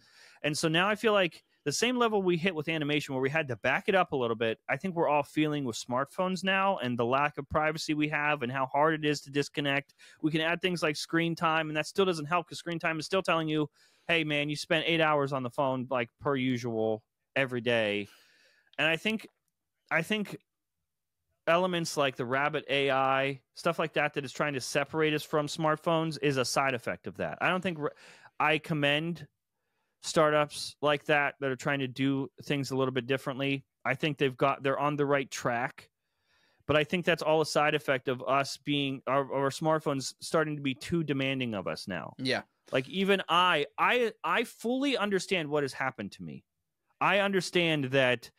And so now I feel like the same level we hit with animation where we had to back it up a little bit, I think we're all feeling with smartphones now and the lack of privacy we have and how hard it is to disconnect. We can add things like screen time, and that still doesn't help because screen time is still telling you, hey, man, you spent 8 hours on the phone like per usual every day. And I think elements like the Rabbit AI, stuff like that is trying to separate us from smartphones is a side effect of that. I don't think I commend startups like that are trying to do things a little bit differently. I think they're on the right track, but I think that's all a side effect of us being our smartphones starting to be too demanding of us now. Yeah. Like even I fully understand what has happened to me. I understand that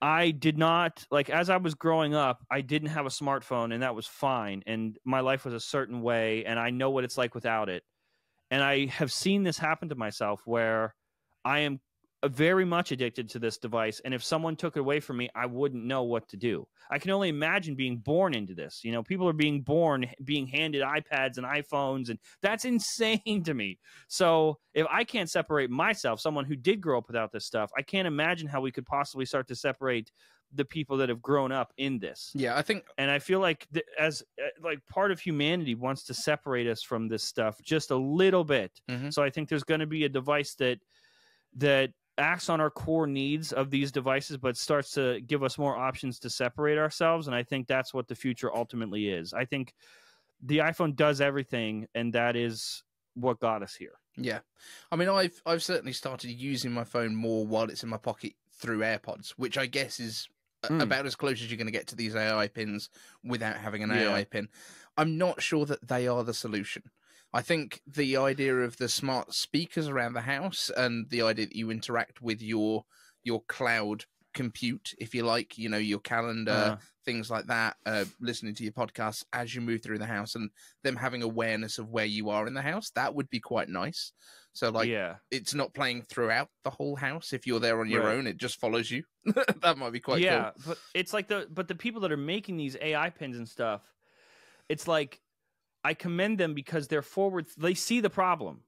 I did not, like, as I was growing up, I didn't have a smartphone, and that was fine, and my life was a certain way, and I know what it's like without it. And I have seen this happen to myself where I am very much addicted to this device, and if someone took it away from me, I wouldn't know what to do. I can only imagine being born into this. You know, people are being handed iPads and iPhones, and that's insane to me. So if I can't separate myself, someone who did grow up without this stuff, I can't imagine how we could possibly start to separate the people that have grown up in this. Yeah, I think, and I feel like as part of humanity wants to separate us from this stuff just a little bit. Mm-hmm. So I think there's going to be a device that acts on our core needs of these devices, but starts to give us more options to separate ourselves. And I think that's what the future ultimately is. I think the iPhone does everything, and that is what got us here. Yeah. I mean, I've certainly started using my phone more while it's in my pocket through AirPods, which I guess is about as close as you're going to get to these AI pins without having an AI pin. I'm not sure that they are the solution. I think the idea of the smart speakers around the house and the idea that you interact with your cloud compute, if you like, you know, your calendar, things like that, listening to your podcasts as you move through the house and them having awareness of where you are in the house, that would be quite nice. So, like, it's not playing throughout the whole house. If you're there on your own, it just follows you. That might be quite cool. But it's like the people that are making these AI pins and stuff, it's like, I commend them because they're forward. They see the problem.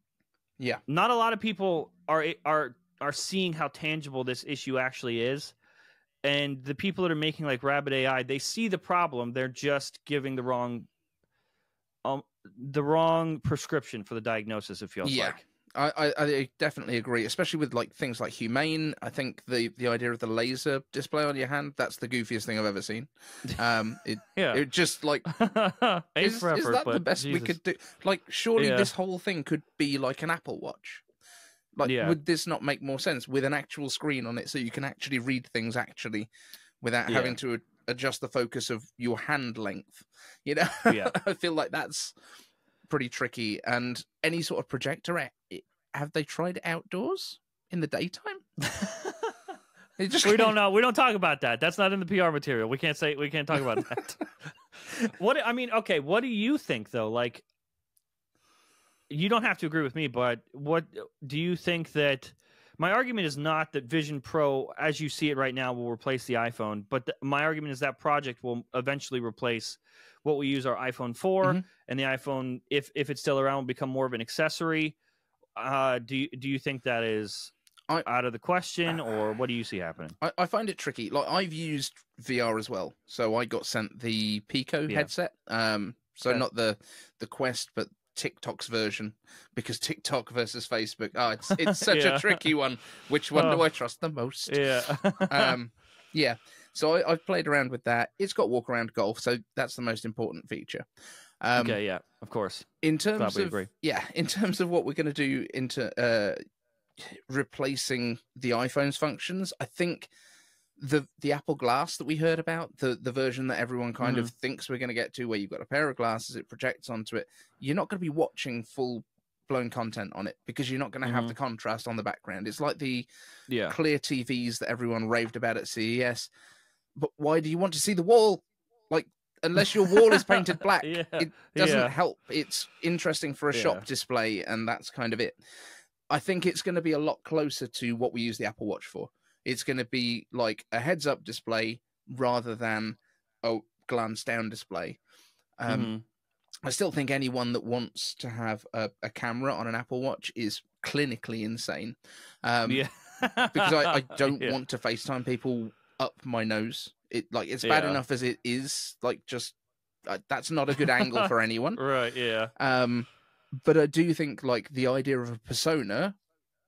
Yeah. Not a lot of people are seeing how tangible this issue actually is. And the people that are making like Rabbit AI, they see the problem. They're just giving the wrong prescription for the diagnosis. It feels like. I definitely agree, especially with like things like Humane. I think the idea of the laser display on your hand, that's the goofiest thing I've ever seen. It just like is that the best we could do? Like, surely this whole thing could be like an Apple Watch. Like, would this not make more sense with an actual screen on it, so you can actually read things actually without having to adjust the focus of your hand length? You know, I feel like that's pretty tricky. And any sort of projector, have they tried outdoors in the daytime? We don't know. We don't talk about that. That's not in the PR material. We can't talk about that. What do you think though? Like, you don't have to agree with me, but what do you think that my argument is not that Vision Pro, as you see it right now, will replace the iPhone, but my argument is that Project will eventually replace what we use our iPhone for, and the iPhone, if it's still around, will become more of an accessory. do you think that is out of the question, or what do you see happening? I find it tricky. Like, I've used VR as well, so I got sent the Pico headset. So not the Quest, but TikTok's version, because TikTok versus Facebook. Oh, it's such a tricky one. Which one do I trust the most? Yeah. Yeah. So I've played around with that. It's got walk around golf, so that's the most important feature. Okay, yeah, of course. In terms of in terms of what we're going to do into replacing the iPhone's functions, I think the Apple Glass that we heard about, the version that everyone kind of thinks we're going to get to, where you've got a pair of glasses, it projects onto it. You're not going to be watching full blown content on it, because you're not going to have the contrast on the background. It's like the clear TVs that everyone raved about at CES. But why do you want to see the wall? Like, unless your wall is painted black, it doesn't help. It's interesting for a shop display, and that's kind of it. I think it's going to be a lot closer to what we use the Apple Watch for. It's going to be like a heads-up display rather than a glance-down display. I still think anyone that wants to have a camera on an Apple Watch is clinically insane. Because I don't want to FaceTime people up my nose. It's bad enough as it is. Like, just that's not a good angle for anyone. Right. Yeah. But I do think, like, the idea of a persona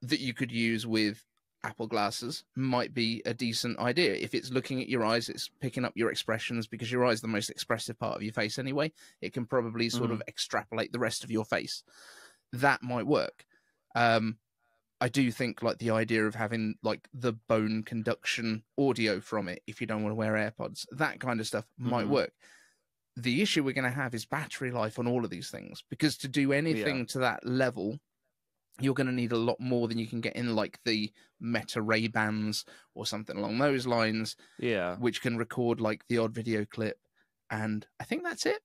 that you could use with Apple glasses might be a decent idea. If it's looking at your eyes, it's picking up your expressions, because your eyes are the most expressive part of your face anyway. It can probably sort of extrapolate the rest of your face. That might work. I do think, like, the idea of having, like, the bone conduction audio from it, if you don't want to wear AirPods, that kind of stuff might work. The issue we're going to have is battery life on all of these things, because to do anything to that level, you're going to need a lot more than you can get in, like, the Meta Ray-Bans or something along those lines, which can record, like, the odd video clip. And I think that's it.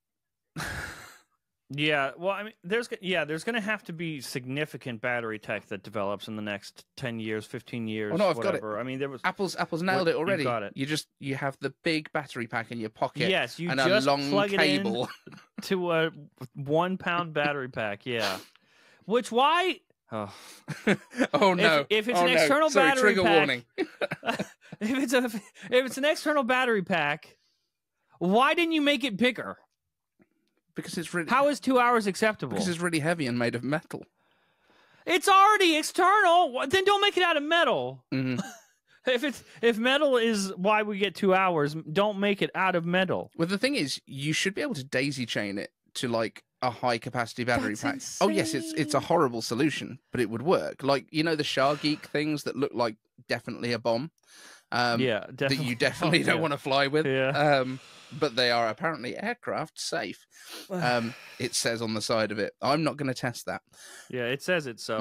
Well, I mean, there's going to have to be significant battery tech that develops in the next 10 years, 15 years, whatever. Got it. I mean, there was Apple's nailed it already. You got it. You have the big battery pack in your pocket. Yes, you and just a long plug cable it in to a 1 pound battery pack. Yeah, which why? Oh, oh no! If it's an external battery pack, warning. if it's an external battery pack, why didn't you make it bigger? Because it's really... How is 2 hours acceptable? Because it's really heavy and made of metal. It's already external. Then don't make it out of metal. If metal is why we get 2 hours, don't make it out of metal. Well, the thing is, you should be able to daisy chain it to, like, a high capacity battery pack. Insane. Oh yes, it's a horrible solution, but it would work. Like, you know, the Shah Geek things that look like definitely a bomb. That you definitely don't want to fly with. But they are apparently aircraft safe. It says on the side of it. I'm not going to test that. Yeah, it says it, so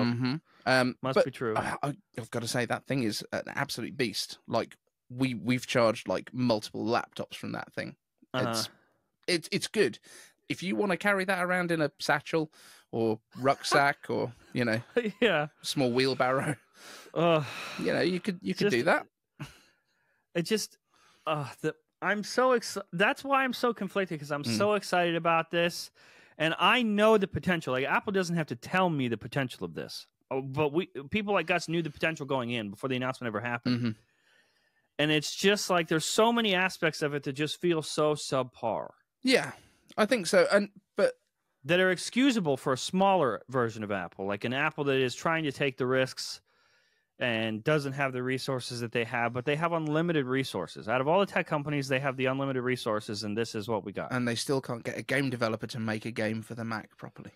must be true. I've got to say, that thing is an absolute beast. Like, we've charged, like, multiple laptops from that thing. It's good. If you want to carry that around in a satchel or rucksack or, you know, small wheelbarrow, you know, you could do that. It just, I'm so excited. That's why I'm so conflicted, because I'm so excited about this, and I know the potential. Like, Apple doesn't have to tell me the potential of this, but people like us knew the potential going in before the announcement ever happened. And it's just like there's so many aspects of it that just feel so subpar. Yeah, I think so, but that are excusable for a smaller version of Apple, like an Apple that is trying to take the risks and doesn't have the resources that they have, but they have unlimited resources. Out of all the tech companies, they have the unlimited resources, and this is what we got. And they still can't get a game developer to make a game for the Mac properly.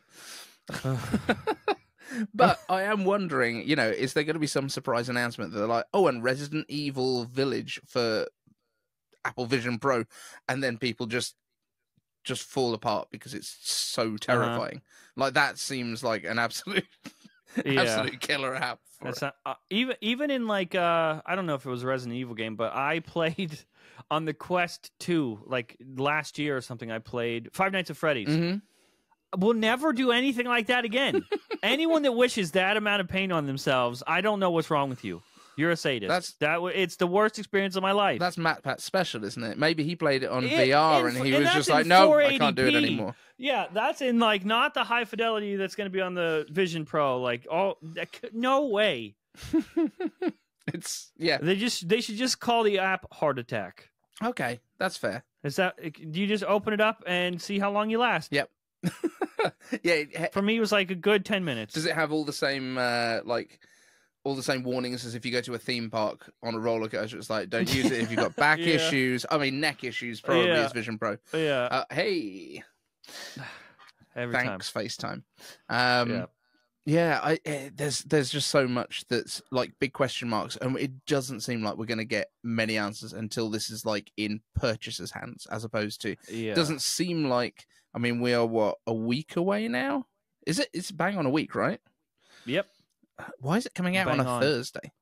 But I am wondering, you know, is there going to be some surprise announcement that they're like, oh, and Resident Evil Village for Apple Vision Pro, and then people just fall apart because it's so terrifying. Like, that seems like an absolute... absolute killer app for it. Not, even in, like, I don't know if it was a Resident Evil game, but I played on the Quest 2, like, last year or something. I played Five Nights at Freddy's. We'll never do anything like that again. Anyone that wishes that amount of pain on themselves, I don't know what's wrong with you. You're a sadist. It's the worst experience of my life. That's MatPat's special, isn't it? Maybe he played it on VR and he was just like, no, I can't do it anymore. Yeah, that's in like not the high fidelity that's going to be on the Vision Pro. Like, no way. They should just call the app Heart Attack. Okay, that's fair. Is that? Do you just open it up and see how long you last? Yep. Yeah. For me, it was like a good 10 minutes. Does it have all the same all the same warnings as if you go to a theme park on a roller coaster? It's like, don't use it if you've got back issues. I mean, neck issues probably is Vision Pro. Yeah. Hey. Thanks, FaceTime. There's just so much that's like big question marks, and it doesn't seem like we're going to get many answers until this is like in purchasers' hands, as opposed to it doesn't seem like. I mean, we are what, a week away now? Is it? It's bang on a week, right? Yep. Why is it coming out on a Thursday?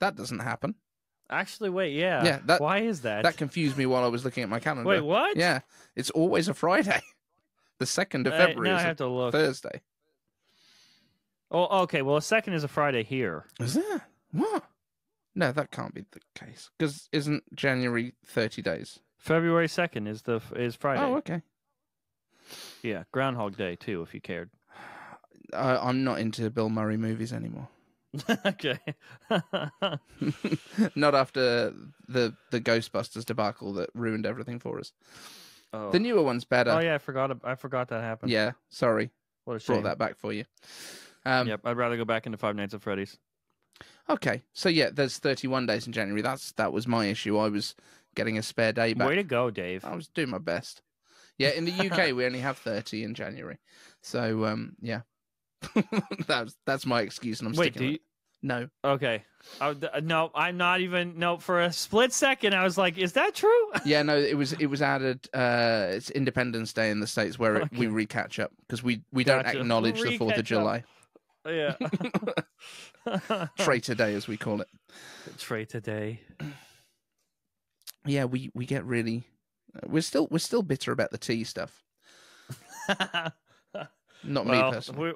That doesn't happen. Actually, wait, yeah. Why is that? That confused me while I was looking at my calendar. Wait, what? Yeah, it's always a Friday. The 2nd of February now is I have to look. Thursday. Oh, okay. Well, the 2nd is a Friday here. Is it? What? No, that can't be the case. Because isn't January 30 days? February 2nd is Friday. Oh, okay. Yeah, Groundhog Day, too, if you cared. I'm not into Bill Murray movies anymore. Okay. Not after the Ghostbusters debacle that ruined everything for us. Oh. The newer one's better. Oh yeah, I forgot that happened. Yeah, sorry. What a shame. Brought that back for you. Yep, I'd rather go back into Five Nights at Freddy's. Okay, so yeah, there's 31 days in January. That was my issue. I was getting a spare day back. Way to go, Dave. I was doing my best. Yeah, in the UK we only have 30 in January. So yeah. that's my excuse, and I'm sticking with it. No. Okay. No, I'm not even. No, for a split second, I was like, "Is that true?" Yeah. No, it was added. It's Independence Day in the States where we recatch up because we don't acknowledge the 4th of July. Yeah. Traitor Day, as we call it. Traitor Day. Yeah, we get really. We're still bitter about the tea stuff. Not me personally.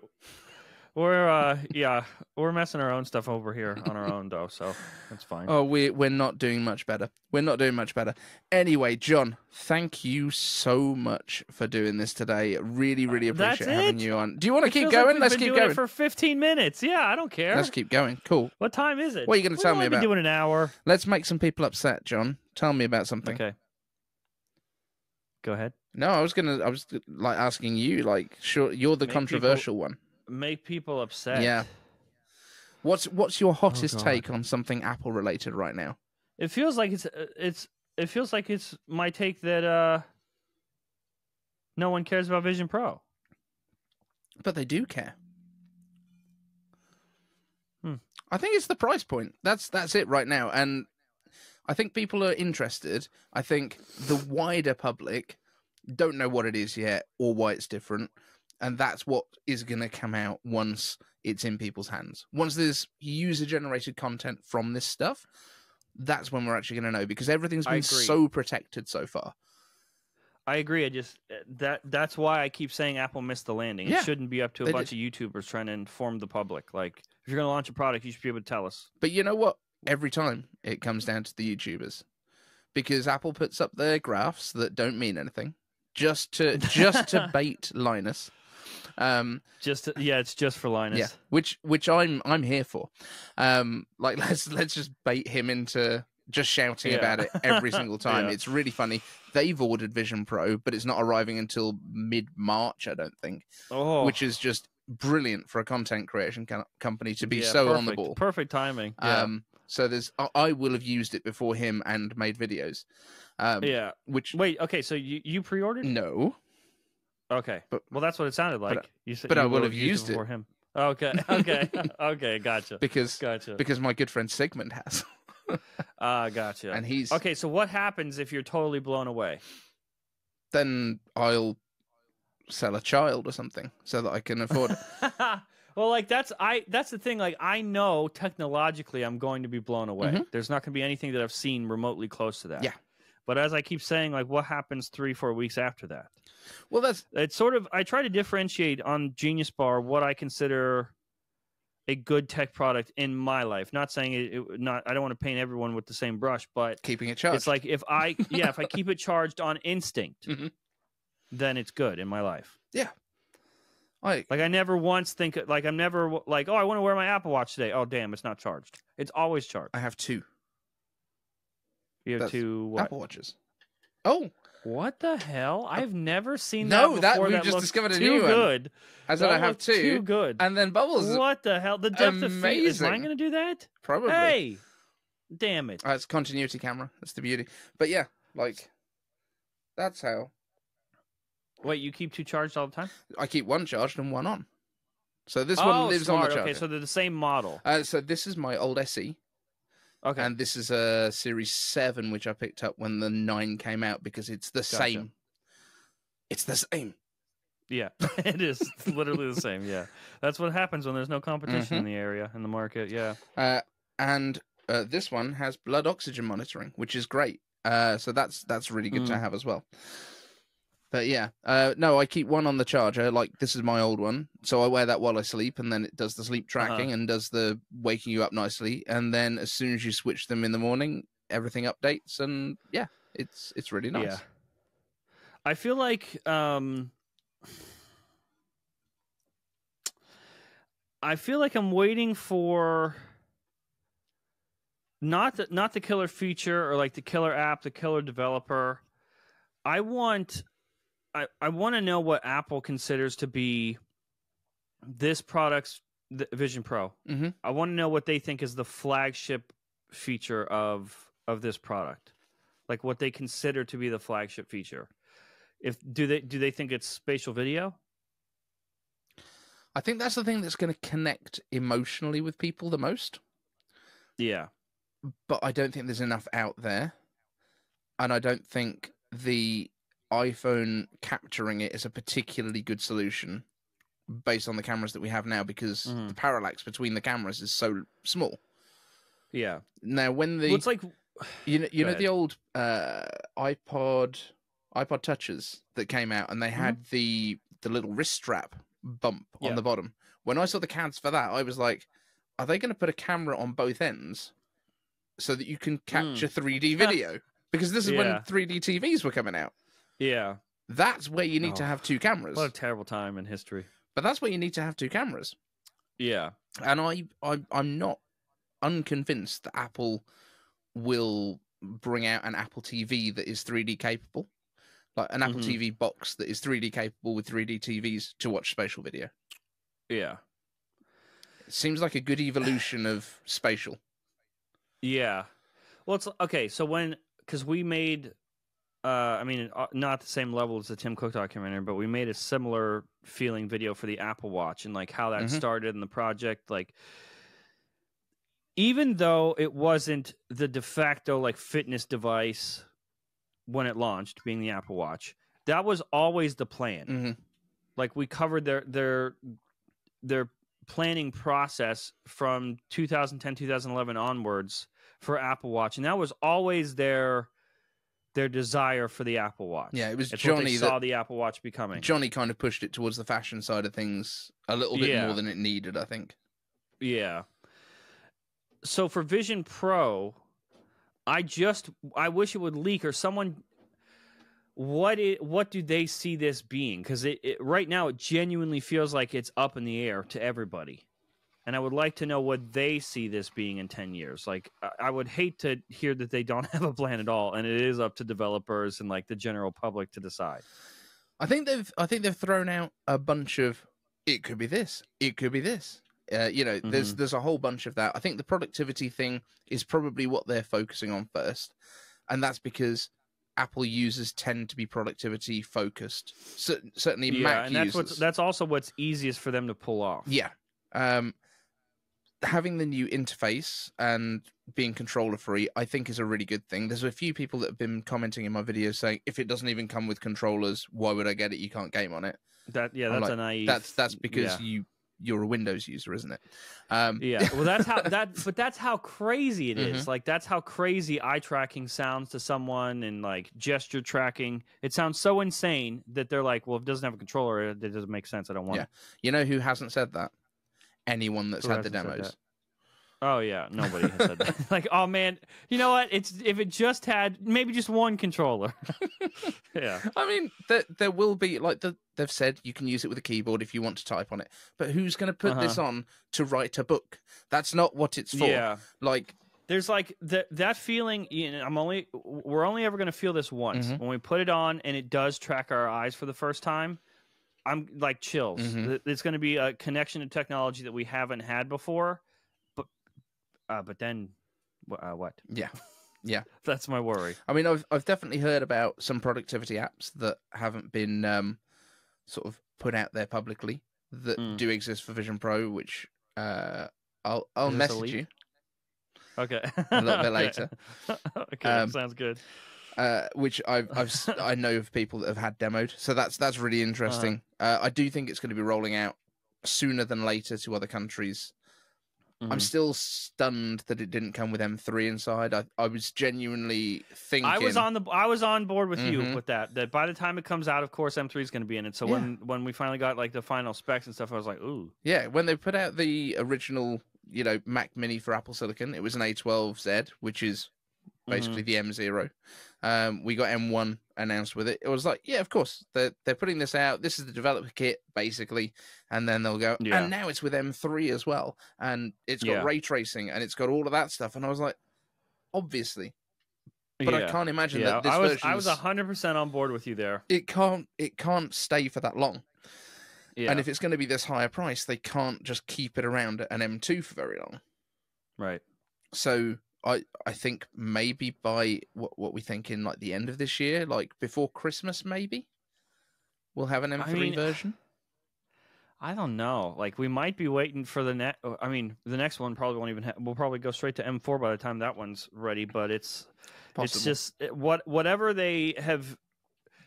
We're messing our own stuff over here on our own though, so that's fine. Oh, we're not doing much better. We're not doing much better. Anyway, John, thank you so much for doing this today. Really, really appreciate having you on. Do you want to keep going? Let's keep going for 15 minutes. Yeah, I don't care. Let's keep going. Cool. What time is it? What are you going to tell me about? We've been doing an hour. Let's make some people upset, John. Tell me about something. Okay. Go ahead. No, I was like asking you. Like, sure, you're the controversial one. Make people upset. Yeah. What's your hottest take on something Apple related right now? It feels like it's my take that no one cares about Vision Pro. But they do care. I think it's the price point. That's it right now, and I think people are interested. I think the wider public don't know what it is yet or why it's different. And that's what is going to come out once it's in people's hands. Once there's user-generated content from this stuff, that's when we're actually going to know, because everything's been so protected so far. I agree. I just that's why I keep saying Apple missed the landing. Yeah, it shouldn't be up to a bunch of YouTubers trying to inform the public. Like, if you're going to launch a product, you should be able to tell us. But you know what? Every time it comes down to the YouTubers, because Apple puts up their graphs that don't mean anything just to bait Linus. It's just for Linus. Yeah, which I'm here for. Like let's just bait him into just shouting about it every single time. Yeah. It's really funny. They've ordered Vision Pro, but it's not arriving until mid-March, I don't think. Oh, which is just brilliant for a content creation company to be so perfect on the ball. Perfect timing. Yeah. So there's, I will have used it before him and made videos. Yeah. Which okay. So you pre-ordered? No. Okay. But, well, that's what it sounded like. But I would have used it for him. Okay. Okay. Okay. Gotcha. Because my good friend Sigmund has. Gotcha. And he's okay. So what happens if you're totally blown away? Then I'll sell a child or something so that I can afford it. Well, like that's the thing. Like, I know technologically I'm going to be blown away. Mm-hmm. There's not going to be anything that I've seen remotely close to that. Yeah. But as I keep saying, like, what happens 3-4 weeks after that? Well, that's, it's sort of, I try to differentiate on Genius Bar what I consider a good tech product in my life. Not saying it not, I don't want to paint everyone with the same brush, but keeping it charged. It's like if I, yeah, if I keep it charged on instinct, mm-hmm. then it's good in my life. Yeah. Like I never once think like, I'm never like, oh, I want to wear my Apple Watch today. Oh damn. It's not charged. It's always charged. I have two. You have two what? Apple Watches. Oh, what the hell? I've never seen that before. No, we just discovered a new one. I said I have two. Too good. And then Bubbles. What the hell? The depth of field. Is mine going to do that? Probably. Hey, damn it. It's a continuity camera. That's the beauty. But yeah, like, that's how. Wait, you keep two charged all the time? I keep one charged and one on. So this one lives on the charger. Okay, so they're the same model. So this is my old SE. Okay. And this is a Series 7, which I picked up when the 9 came out because it's the same. It's the same. Yeah, it is literally the same. Yeah. That's what happens when there's no competition mm-hmm. in the area, in the market. Yeah. And this one has blood oxygen monitoring, which is great. So that's really good to have as well. But yeah, no, I keep one on the charger. Like this is my old one, so I wear that while I sleep, and then it does the sleep tracking and does the waking you up nicely. And then as soon as you switch them in the morning, everything updates, and yeah, it's really nice. Yeah. I feel like I'm waiting for not the killer feature or like the killer app, the killer developer. I want to know what Apple considers to be this product's Vision Pro. Mm-hmm. I want to know what they think is the flagship feature of this product, like what they consider to be the flagship feature. Do they think it's spatial video? I think that's the thing that's going to connect emotionally with people the most. Yeah, but I don't think there's enough out there, and I don't think the iPhone capturing it is a particularly good solution based on the cameras that we have now because the parallax between the cameras is so small. Yeah. Now when the it's like you know the old iPod touches that came out and they had the little wrist strap bump on the bottom. When I saw the cans for that, I was like, are they going to put a camera on both ends so that you can capture 3D video? Because this is when 3D TVs were coming out. Yeah. That's where you need to have two cameras. What a terrible time in history. But that's where you need to have two cameras. Yeah. And I'm not unconvinced that Apple will bring out an Apple TV that is 3D capable. Like an Apple TV box that is 3D capable with 3D TVs to watch spatial video. Yeah. It seems like a good evolution of spatial. Yeah. Well, it's okay, so because we made I mean, not the same level as the Tim Cook documentary, but we made a similar feeling video for the Apple Watch and like how that started and the project. Like, even though it wasn't the de facto like fitness device when it launched, being the Apple Watch, that was always the plan. Like we covered their planning process from 2010, 2011 onwards for Apple Watch, and that was always their desire for the Apple Watch. Yeah, it was Johnny that saw the Apple Watch becoming. Johnny kind of pushed it towards the fashion side of things a little bit more than it needed, I think. Yeah. So for Vision Pro, I wish it would leak or someone what do they see this being? Because it right now it genuinely feels like it's up in the air to everybody. And I would like to know what they see this being in 10 years. Like, I would hate to hear that they don't have a plan at all, and it is up to developers and like the general public to decide. I think they've thrown out a bunch of it could be this, it could be this. You know, there's a whole bunch of that. I think the productivity thing is probably what they're focusing on first, and that's because Apple users tend to be productivity focused. Certainly, Mac and users. That's also what's easiest for them to pull off. Yeah. Having the new interface and being controller free, I think is a really good thing. There's a few people that have been commenting in my videos saying, if it doesn't even come with controllers, why would I get it? You can't game on it. That's like, a naive. That's because you're a Windows user, isn't it? Yeah. Well, that's how but that's how crazy it is. Like that's how crazy eye tracking sounds to someone, and like gesture tracking. It sounds so insane that they're like, well, if it doesn't have a controller, it doesn't make sense. I don't want it. You know who hasn't said that? anyone that's had the demos. Oh yeah, nobody has said that. Like, oh man, you know what? It's if it just had maybe just one controller. Yeah, I mean, there will be like they've said you can use it with a keyboard if you want to type on it, but who's going to put this on to write a book? That's not what it's for. Yeah, like there's like that feeling. You know, we're only ever going to feel this once when we put it on and it does track our eyes for the first time. I'm like chills. It's going to be a connection to technology that we haven't had before. But then, what? Yeah, yeah. That's my worry. I mean, I've definitely heard about some productivity apps that haven't been sort of put out there publicly that do exist for Vision Pro, which I'll message you. Okay. A little bit later. Okay, sounds good. Which I know of people that have had demoed, so that's really interesting. I do think it's going to be rolling out sooner than later to other countries. I'm still stunned that it didn't come with M3 inside. I was genuinely thinking. I was on board with you with that by the time it comes out, of course, M3 is going to be in it. So when we finally got like the final specs and stuff, I was like, ooh. Yeah, when they put out the original, you know, Mac Mini for Apple Silicon, it was an A12Z, which is basically the M0. We got M1 announced with it. It was like, yeah, of course, they're putting this out. This is the developer kit, basically. And then they'll go, and now it's with M3 as well. And it's got ray tracing and it's got all of that stuff. And I was like, obviously. But I can't imagine that this version. I was 100% on board with you there. It can't stay for that long. Yeah. And if it's going to be this higher price, they can't just keep it around an M2 for very long. Right. So I think maybe by what we think in like the end of this year, like before Christmas, maybe we'll have an M3 version. I don't know. Like we might be waiting for the next one probably won't even have. We'll probably go straight to M4 by the time that one's ready. But it's just whatever they have.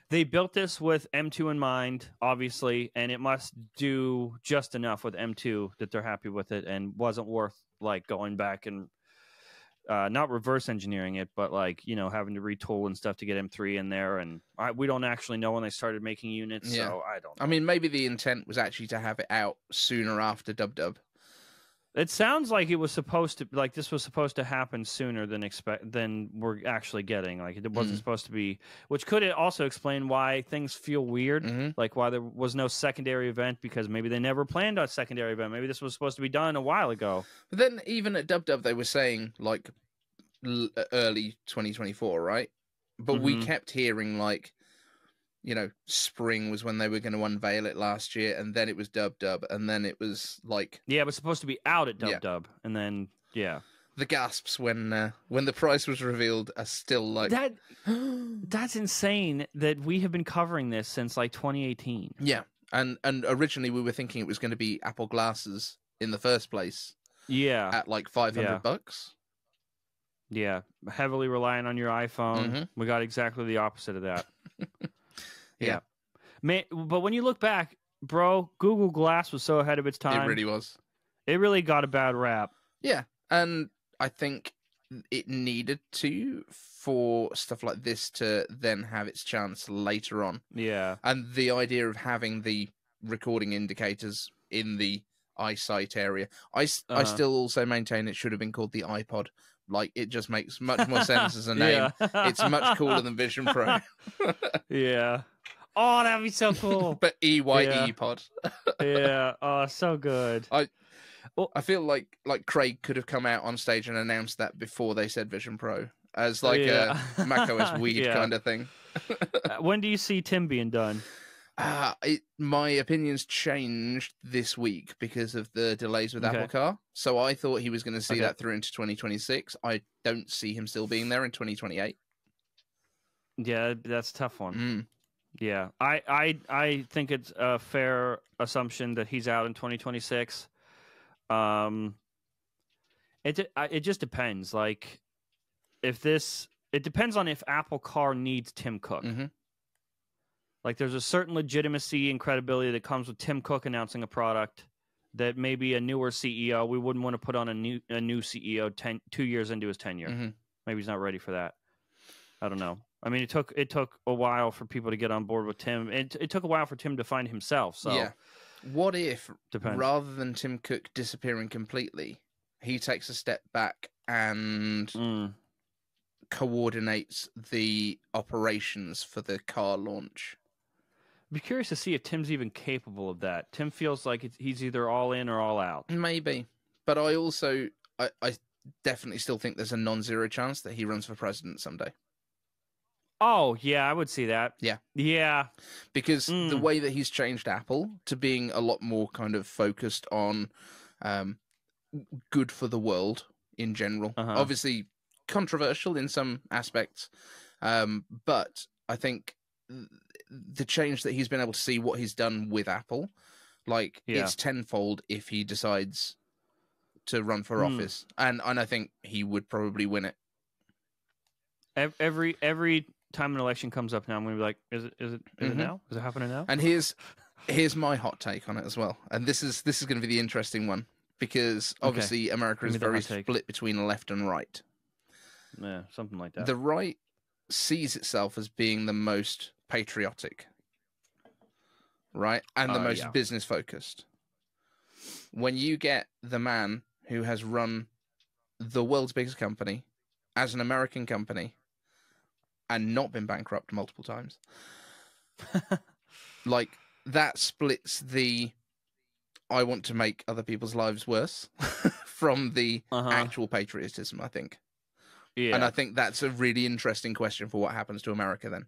They built this with M2 in mind, obviously, and it must do just enough with M2 that they're happy with it and wasn't worth like going back and. Not reverse engineering it, but like, you know, having to retool and stuff to get M3 in there. And we don't actually know when they started making units, so I don't know. I mean, maybe the intent was actually to have it out sooner after WW. It sounds like it was supposed to, like this was supposed to happen sooner than we're actually getting. Like it wasn't supposed to be, which could also explain why things feel weird, like why there was no secondary event, because maybe they never planned a secondary event. Maybe this was supposed to be done a while ago. But then even at WW, they were saying like early 2024, right? But we kept hearing like, you know, spring was when they were going to unveil it last year, and then it was WW, and then it was like... Yeah, it was supposed to be out at WW, and then, The gasps when the price was revealed are still like... That's insane that we have been covering this since, like, 2018. Yeah, and originally we were thinking it was going to be Apple glasses in the first place. Yeah. At, like, 500 bucks. Yeah, heavily relying on your iPhone. We got exactly the opposite of that. Yeah, man. But when you look back, bro, Google Glass was so ahead of its time. It really was. It really got a bad rap. Yeah, and I think it needed to for stuff like this to then have its chance later on. Yeah. And the idea of having the recording indicators in the eyesight area, I still also maintain it should have been called the iPod. Like, it just makes much more sense as a name. It's much cooler than Vision Pro. Oh, that'd be so cool. But EYE pod. Oh, so good. I feel like Craig could have come out on stage and announced that before they said Vision Pro as like a macOS weed kind of thing. When do you see Tim being done? My opinions changed this week because of the delays with Apple Car. So I thought he was going to see that through into 2026. I don't see him still being there in 2028. Yeah, that's a tough one. Yeah, I think it's a fair assumption that he's out in 2026. It just depends. Like, it depends on if Apple Car needs Tim Cook. Like, there's a certain legitimacy and credibility that comes with Tim Cook announcing a product that maybe a newer CEO, we wouldn't want to put on a new CEO 2 years into his tenure. Maybe he's not ready for that. I don't know. I mean, it took a while for people to get on board with Tim. It took a while for Tim to find himself. So What if, rather than Tim Cook disappearing completely, he takes a step back and coordinates the operations for the car launch? I'd be curious to see if Tim's even capable of that. Tim feels like he's either all in or all out. Maybe. But I also, I definitely still think there's a non-zero chance that he runs for president someday. Oh, yeah, I would see that. Yeah. Yeah. Because the way that he's changed Apple to being a lot more kind of focused on good for the world in general. Uh-huh. Obviously controversial in some aspects, but I think the change that he's been able to see what he's done with Apple, like it's tenfold if he decides to run for office. And I think he would probably win it. Every time an election comes up now, I'm going to be like, is it now? Is it happening now? And here's my hot take on it as well. And this is going to be the interesting one, because obviously America is very split between left and right. Yeah, something like that. The right sees itself as being the most patriotic, right? And the most business focused. When you get the man who has run the world's biggest company as an American company and not been bankrupt multiple times, like, that splits the I want to make other people's lives worse from the actual patriotism, I think. Yeah. And I think that's a really interesting question for what happens to America then.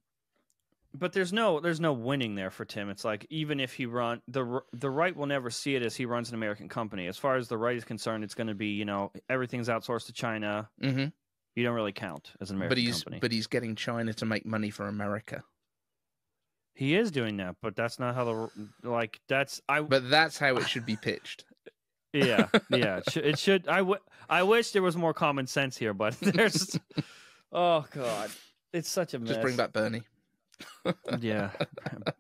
But there's no winning there for Tim. It's like, even if he run, the right will never see it as he runs an American company. As far as the right is concerned, it's going to be, you know, everything's outsourced to China. Mm-hmm. You don't really count as an American company. But he's getting China to make money for America. He is doing that, but that's not how the But that's how it should be pitched. Yeah, yeah. It should. I wish there was more common sense here, but there's. Oh God, it's such a mess. Just bring back Bernie. Yeah,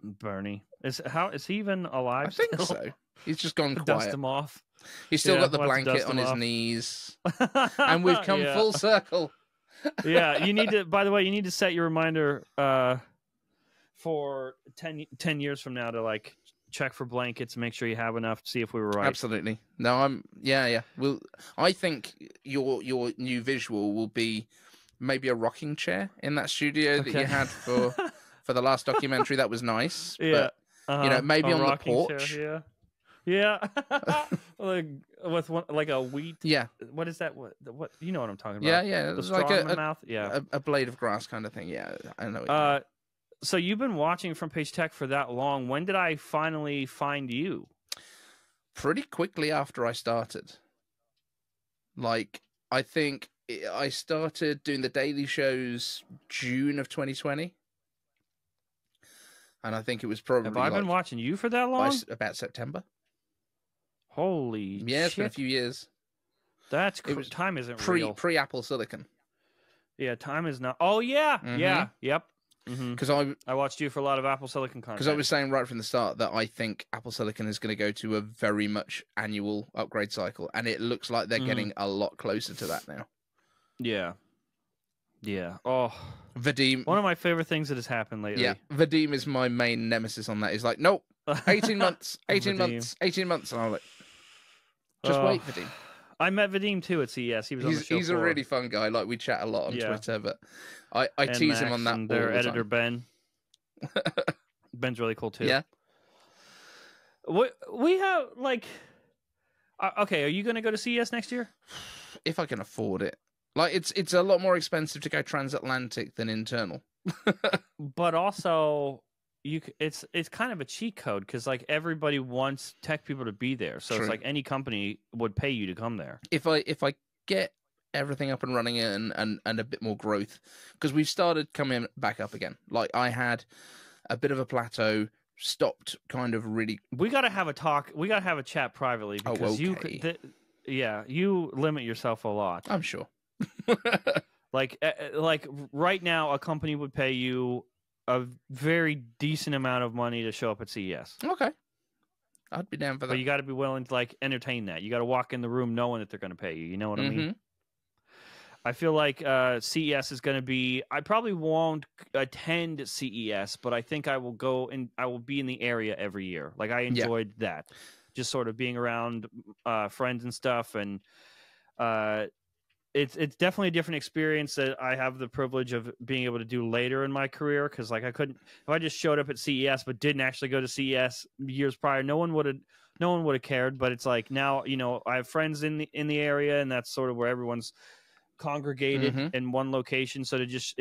Bernie. Is he even alive? I think so. He's just gone quiet. Dust him off. He's still got the blanket on his knees, and we've come full circle. Yeah, you need to. By the way, you need to set your reminder for 10 years from now to like check for blankets, make sure you have enough. See if we were right. Absolutely. No, I'm. Yeah, yeah. Well, I think your new visual will be maybe a rocking chair in that studio that you had for the last documentary. That was nice. Yeah. But, you know, maybe on the porch. Chair, yeah. Yeah, like with one, like a wheat. Yeah, what is that? What you know what I'm talking about? Yeah, yeah. The straw like in my mouth. Yeah, a blade of grass kind of thing. Yeah, I know. So you've been watching Front Page Tech for that long. When did I finally find you? Pretty quickly after I started. Like, I think I started doing the daily shows June of 2020. And I think it was probably. Have I been watching you for that long? About September. Holy shit. Yeah, it's been a few years. That's crazy. Time isn't real. Pre-Apple Silicon. Yeah, time is not. Oh, yeah. Mm-hmm. Yeah. Yep. Because I watched you for a lot of Apple Silicon content. Because I was saying right from the start that I think Apple Silicon is going to go to a very much annual upgrade cycle. And it looks like they're getting a lot closer to that now. Yeah. Yeah. Oh, Vadim. One of my favorite things that has happened lately. Yeah. Vadim is my main nemesis on that. He's like, nope. 18 months, 18 months, 18 months. And I'm like, just wait, Vadim. I met Vadim, too, at CES. He was on the show. He's a really fun guy. Like, we chat a lot on Twitter, but I tease Max him on that. And their editor, Ben. Ben's really cool, too. Yeah. We have, like... okay, are you going to go to CES next year? If I can afford it. Like, it's a lot more expensive to go transatlantic than internal. But also... it's kind of a cheat code because like everybody wants tech people to be there, so True. It's like any company would pay you to come there. If I get everything up and running and a bit more growth, because we've started coming back up again. Like I had a bit of a plateau, stopped kind of really. We gotta have a talk. We gotta have a chat privately because you limit yourself a lot. I'm sure. like right now, a company would pay you a very decent amount of money to show up at CES. Okay. I'd be down for that. But you got to be willing to like entertain that. You got to walk in the room knowing that they're going to pay you. You know what I mean? I feel like CES is going to be, I probably won't attend CES, but I think I will go and I will be in the area every year. Like I enjoyed that, just sort of being around friends and stuff. And it's definitely a different experience that I have the privilege of being able to do later in my career. Cause like I couldn't, if I just showed up at CES, but didn't actually go to CES years prior, no one would have cared. But it's like now, you know, I have friends in the area and that's sort of where everyone's congregated in one location. So to just,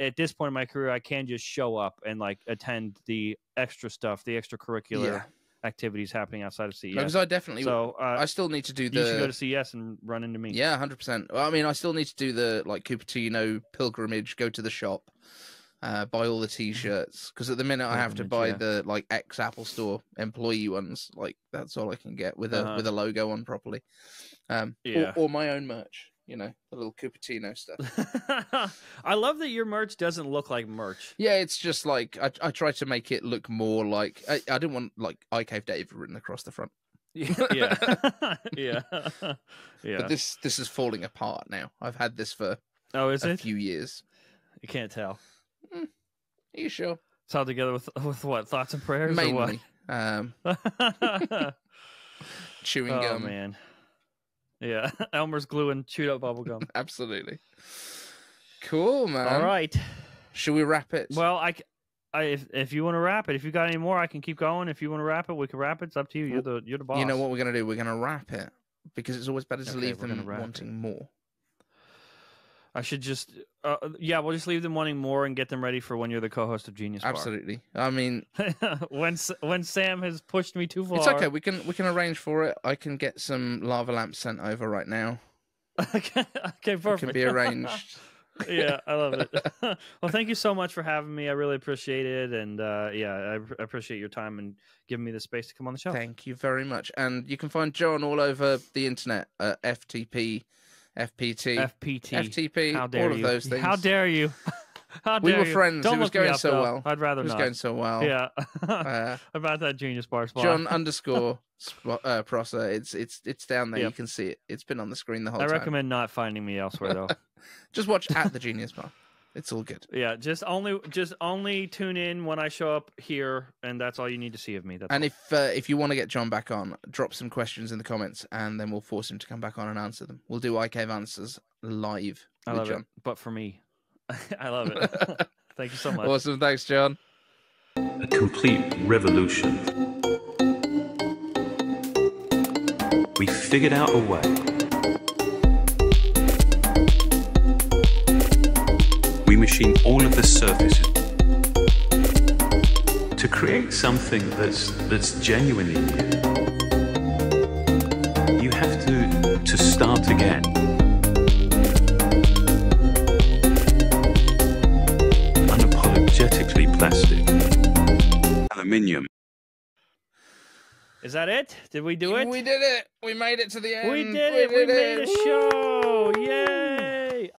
at this point in my career, I can just show up and like attend the extra stuff, the extracurricular activities happening outside of CES. Because I definitely, so I still need to do the. You should go to CES and run into me. Yeah, 100%. Well, I mean, I still need to do the like Cupertino pilgrimage, go to the shop, buy all the t-shirts. Because at the minute I have to buy the like ex-Apple Store employee ones. Like that's all I can get with a logo on properly. Or my own merch. You know, the little Cupertino stuff. I love that your merch doesn't look like merch. Yeah, it's just like I try to make it look more like I don't want like I Cave Dave written across the front. Yeah, yeah, yeah. But this is falling apart now. I've had this for a few years. You can't tell. Are you sure? It's all together with what, thoughts and prayers, mainly. Or what? Chewing gum, man. Yeah, Elmer's glue and chewed up bubblegum. Absolutely. Cool, man. All right. Should we wrap it? Well, if you want to wrap it, if you got any more, I can keep going. If you want to wrap it, we can wrap it. It's up to you. You're the boss. You know what we're going to do? We're going to wrap it because it's always better to leave them wanting more. I should just, we'll just leave them wanting more and get them ready for when you're the co-host of Genius Bar. Absolutely. I mean, when Sam has pushed me too far, it's okay. We can arrange for it. I can get some lava lamps sent over right now. Okay, perfect. It can be arranged. Yeah, I love it. Well, thank you so much for having me. I really appreciate it, and I appreciate your time and giving me the space to come on the show. Thank you very much. And you can find John all over the internet at FTP. FPT, FTP, how dare all of you. Those things. How dare you? How dare we were friends. Don't it was going up, so though. Well. I'd rather it was not. Going so well. Yeah. About that Genius Bar spot. John _ Prosser. It's down there. Yep. You can see it. It's been on the screen the whole time. I recommend not finding me elsewhere though. Just watch at the Genius Bar. It's all good. Yeah, just only tune in when I show up here, and that's all you need to see of me. That's all. If you want to get John back on, drop some questions in the comments, and then we'll force him to come back on and answer them. We'll do iCave Answers live with John. But for me, I love it. Thank you so much. Awesome, thanks, John. A complete revolution. We figured out a way. We machine all of the surfaces to create something that's genuinely new. You have to start again. Unapologetically plastic. Aluminium. Is that it? Did we do it? We did it. We made it to the end. We did it. We made a show. Yay.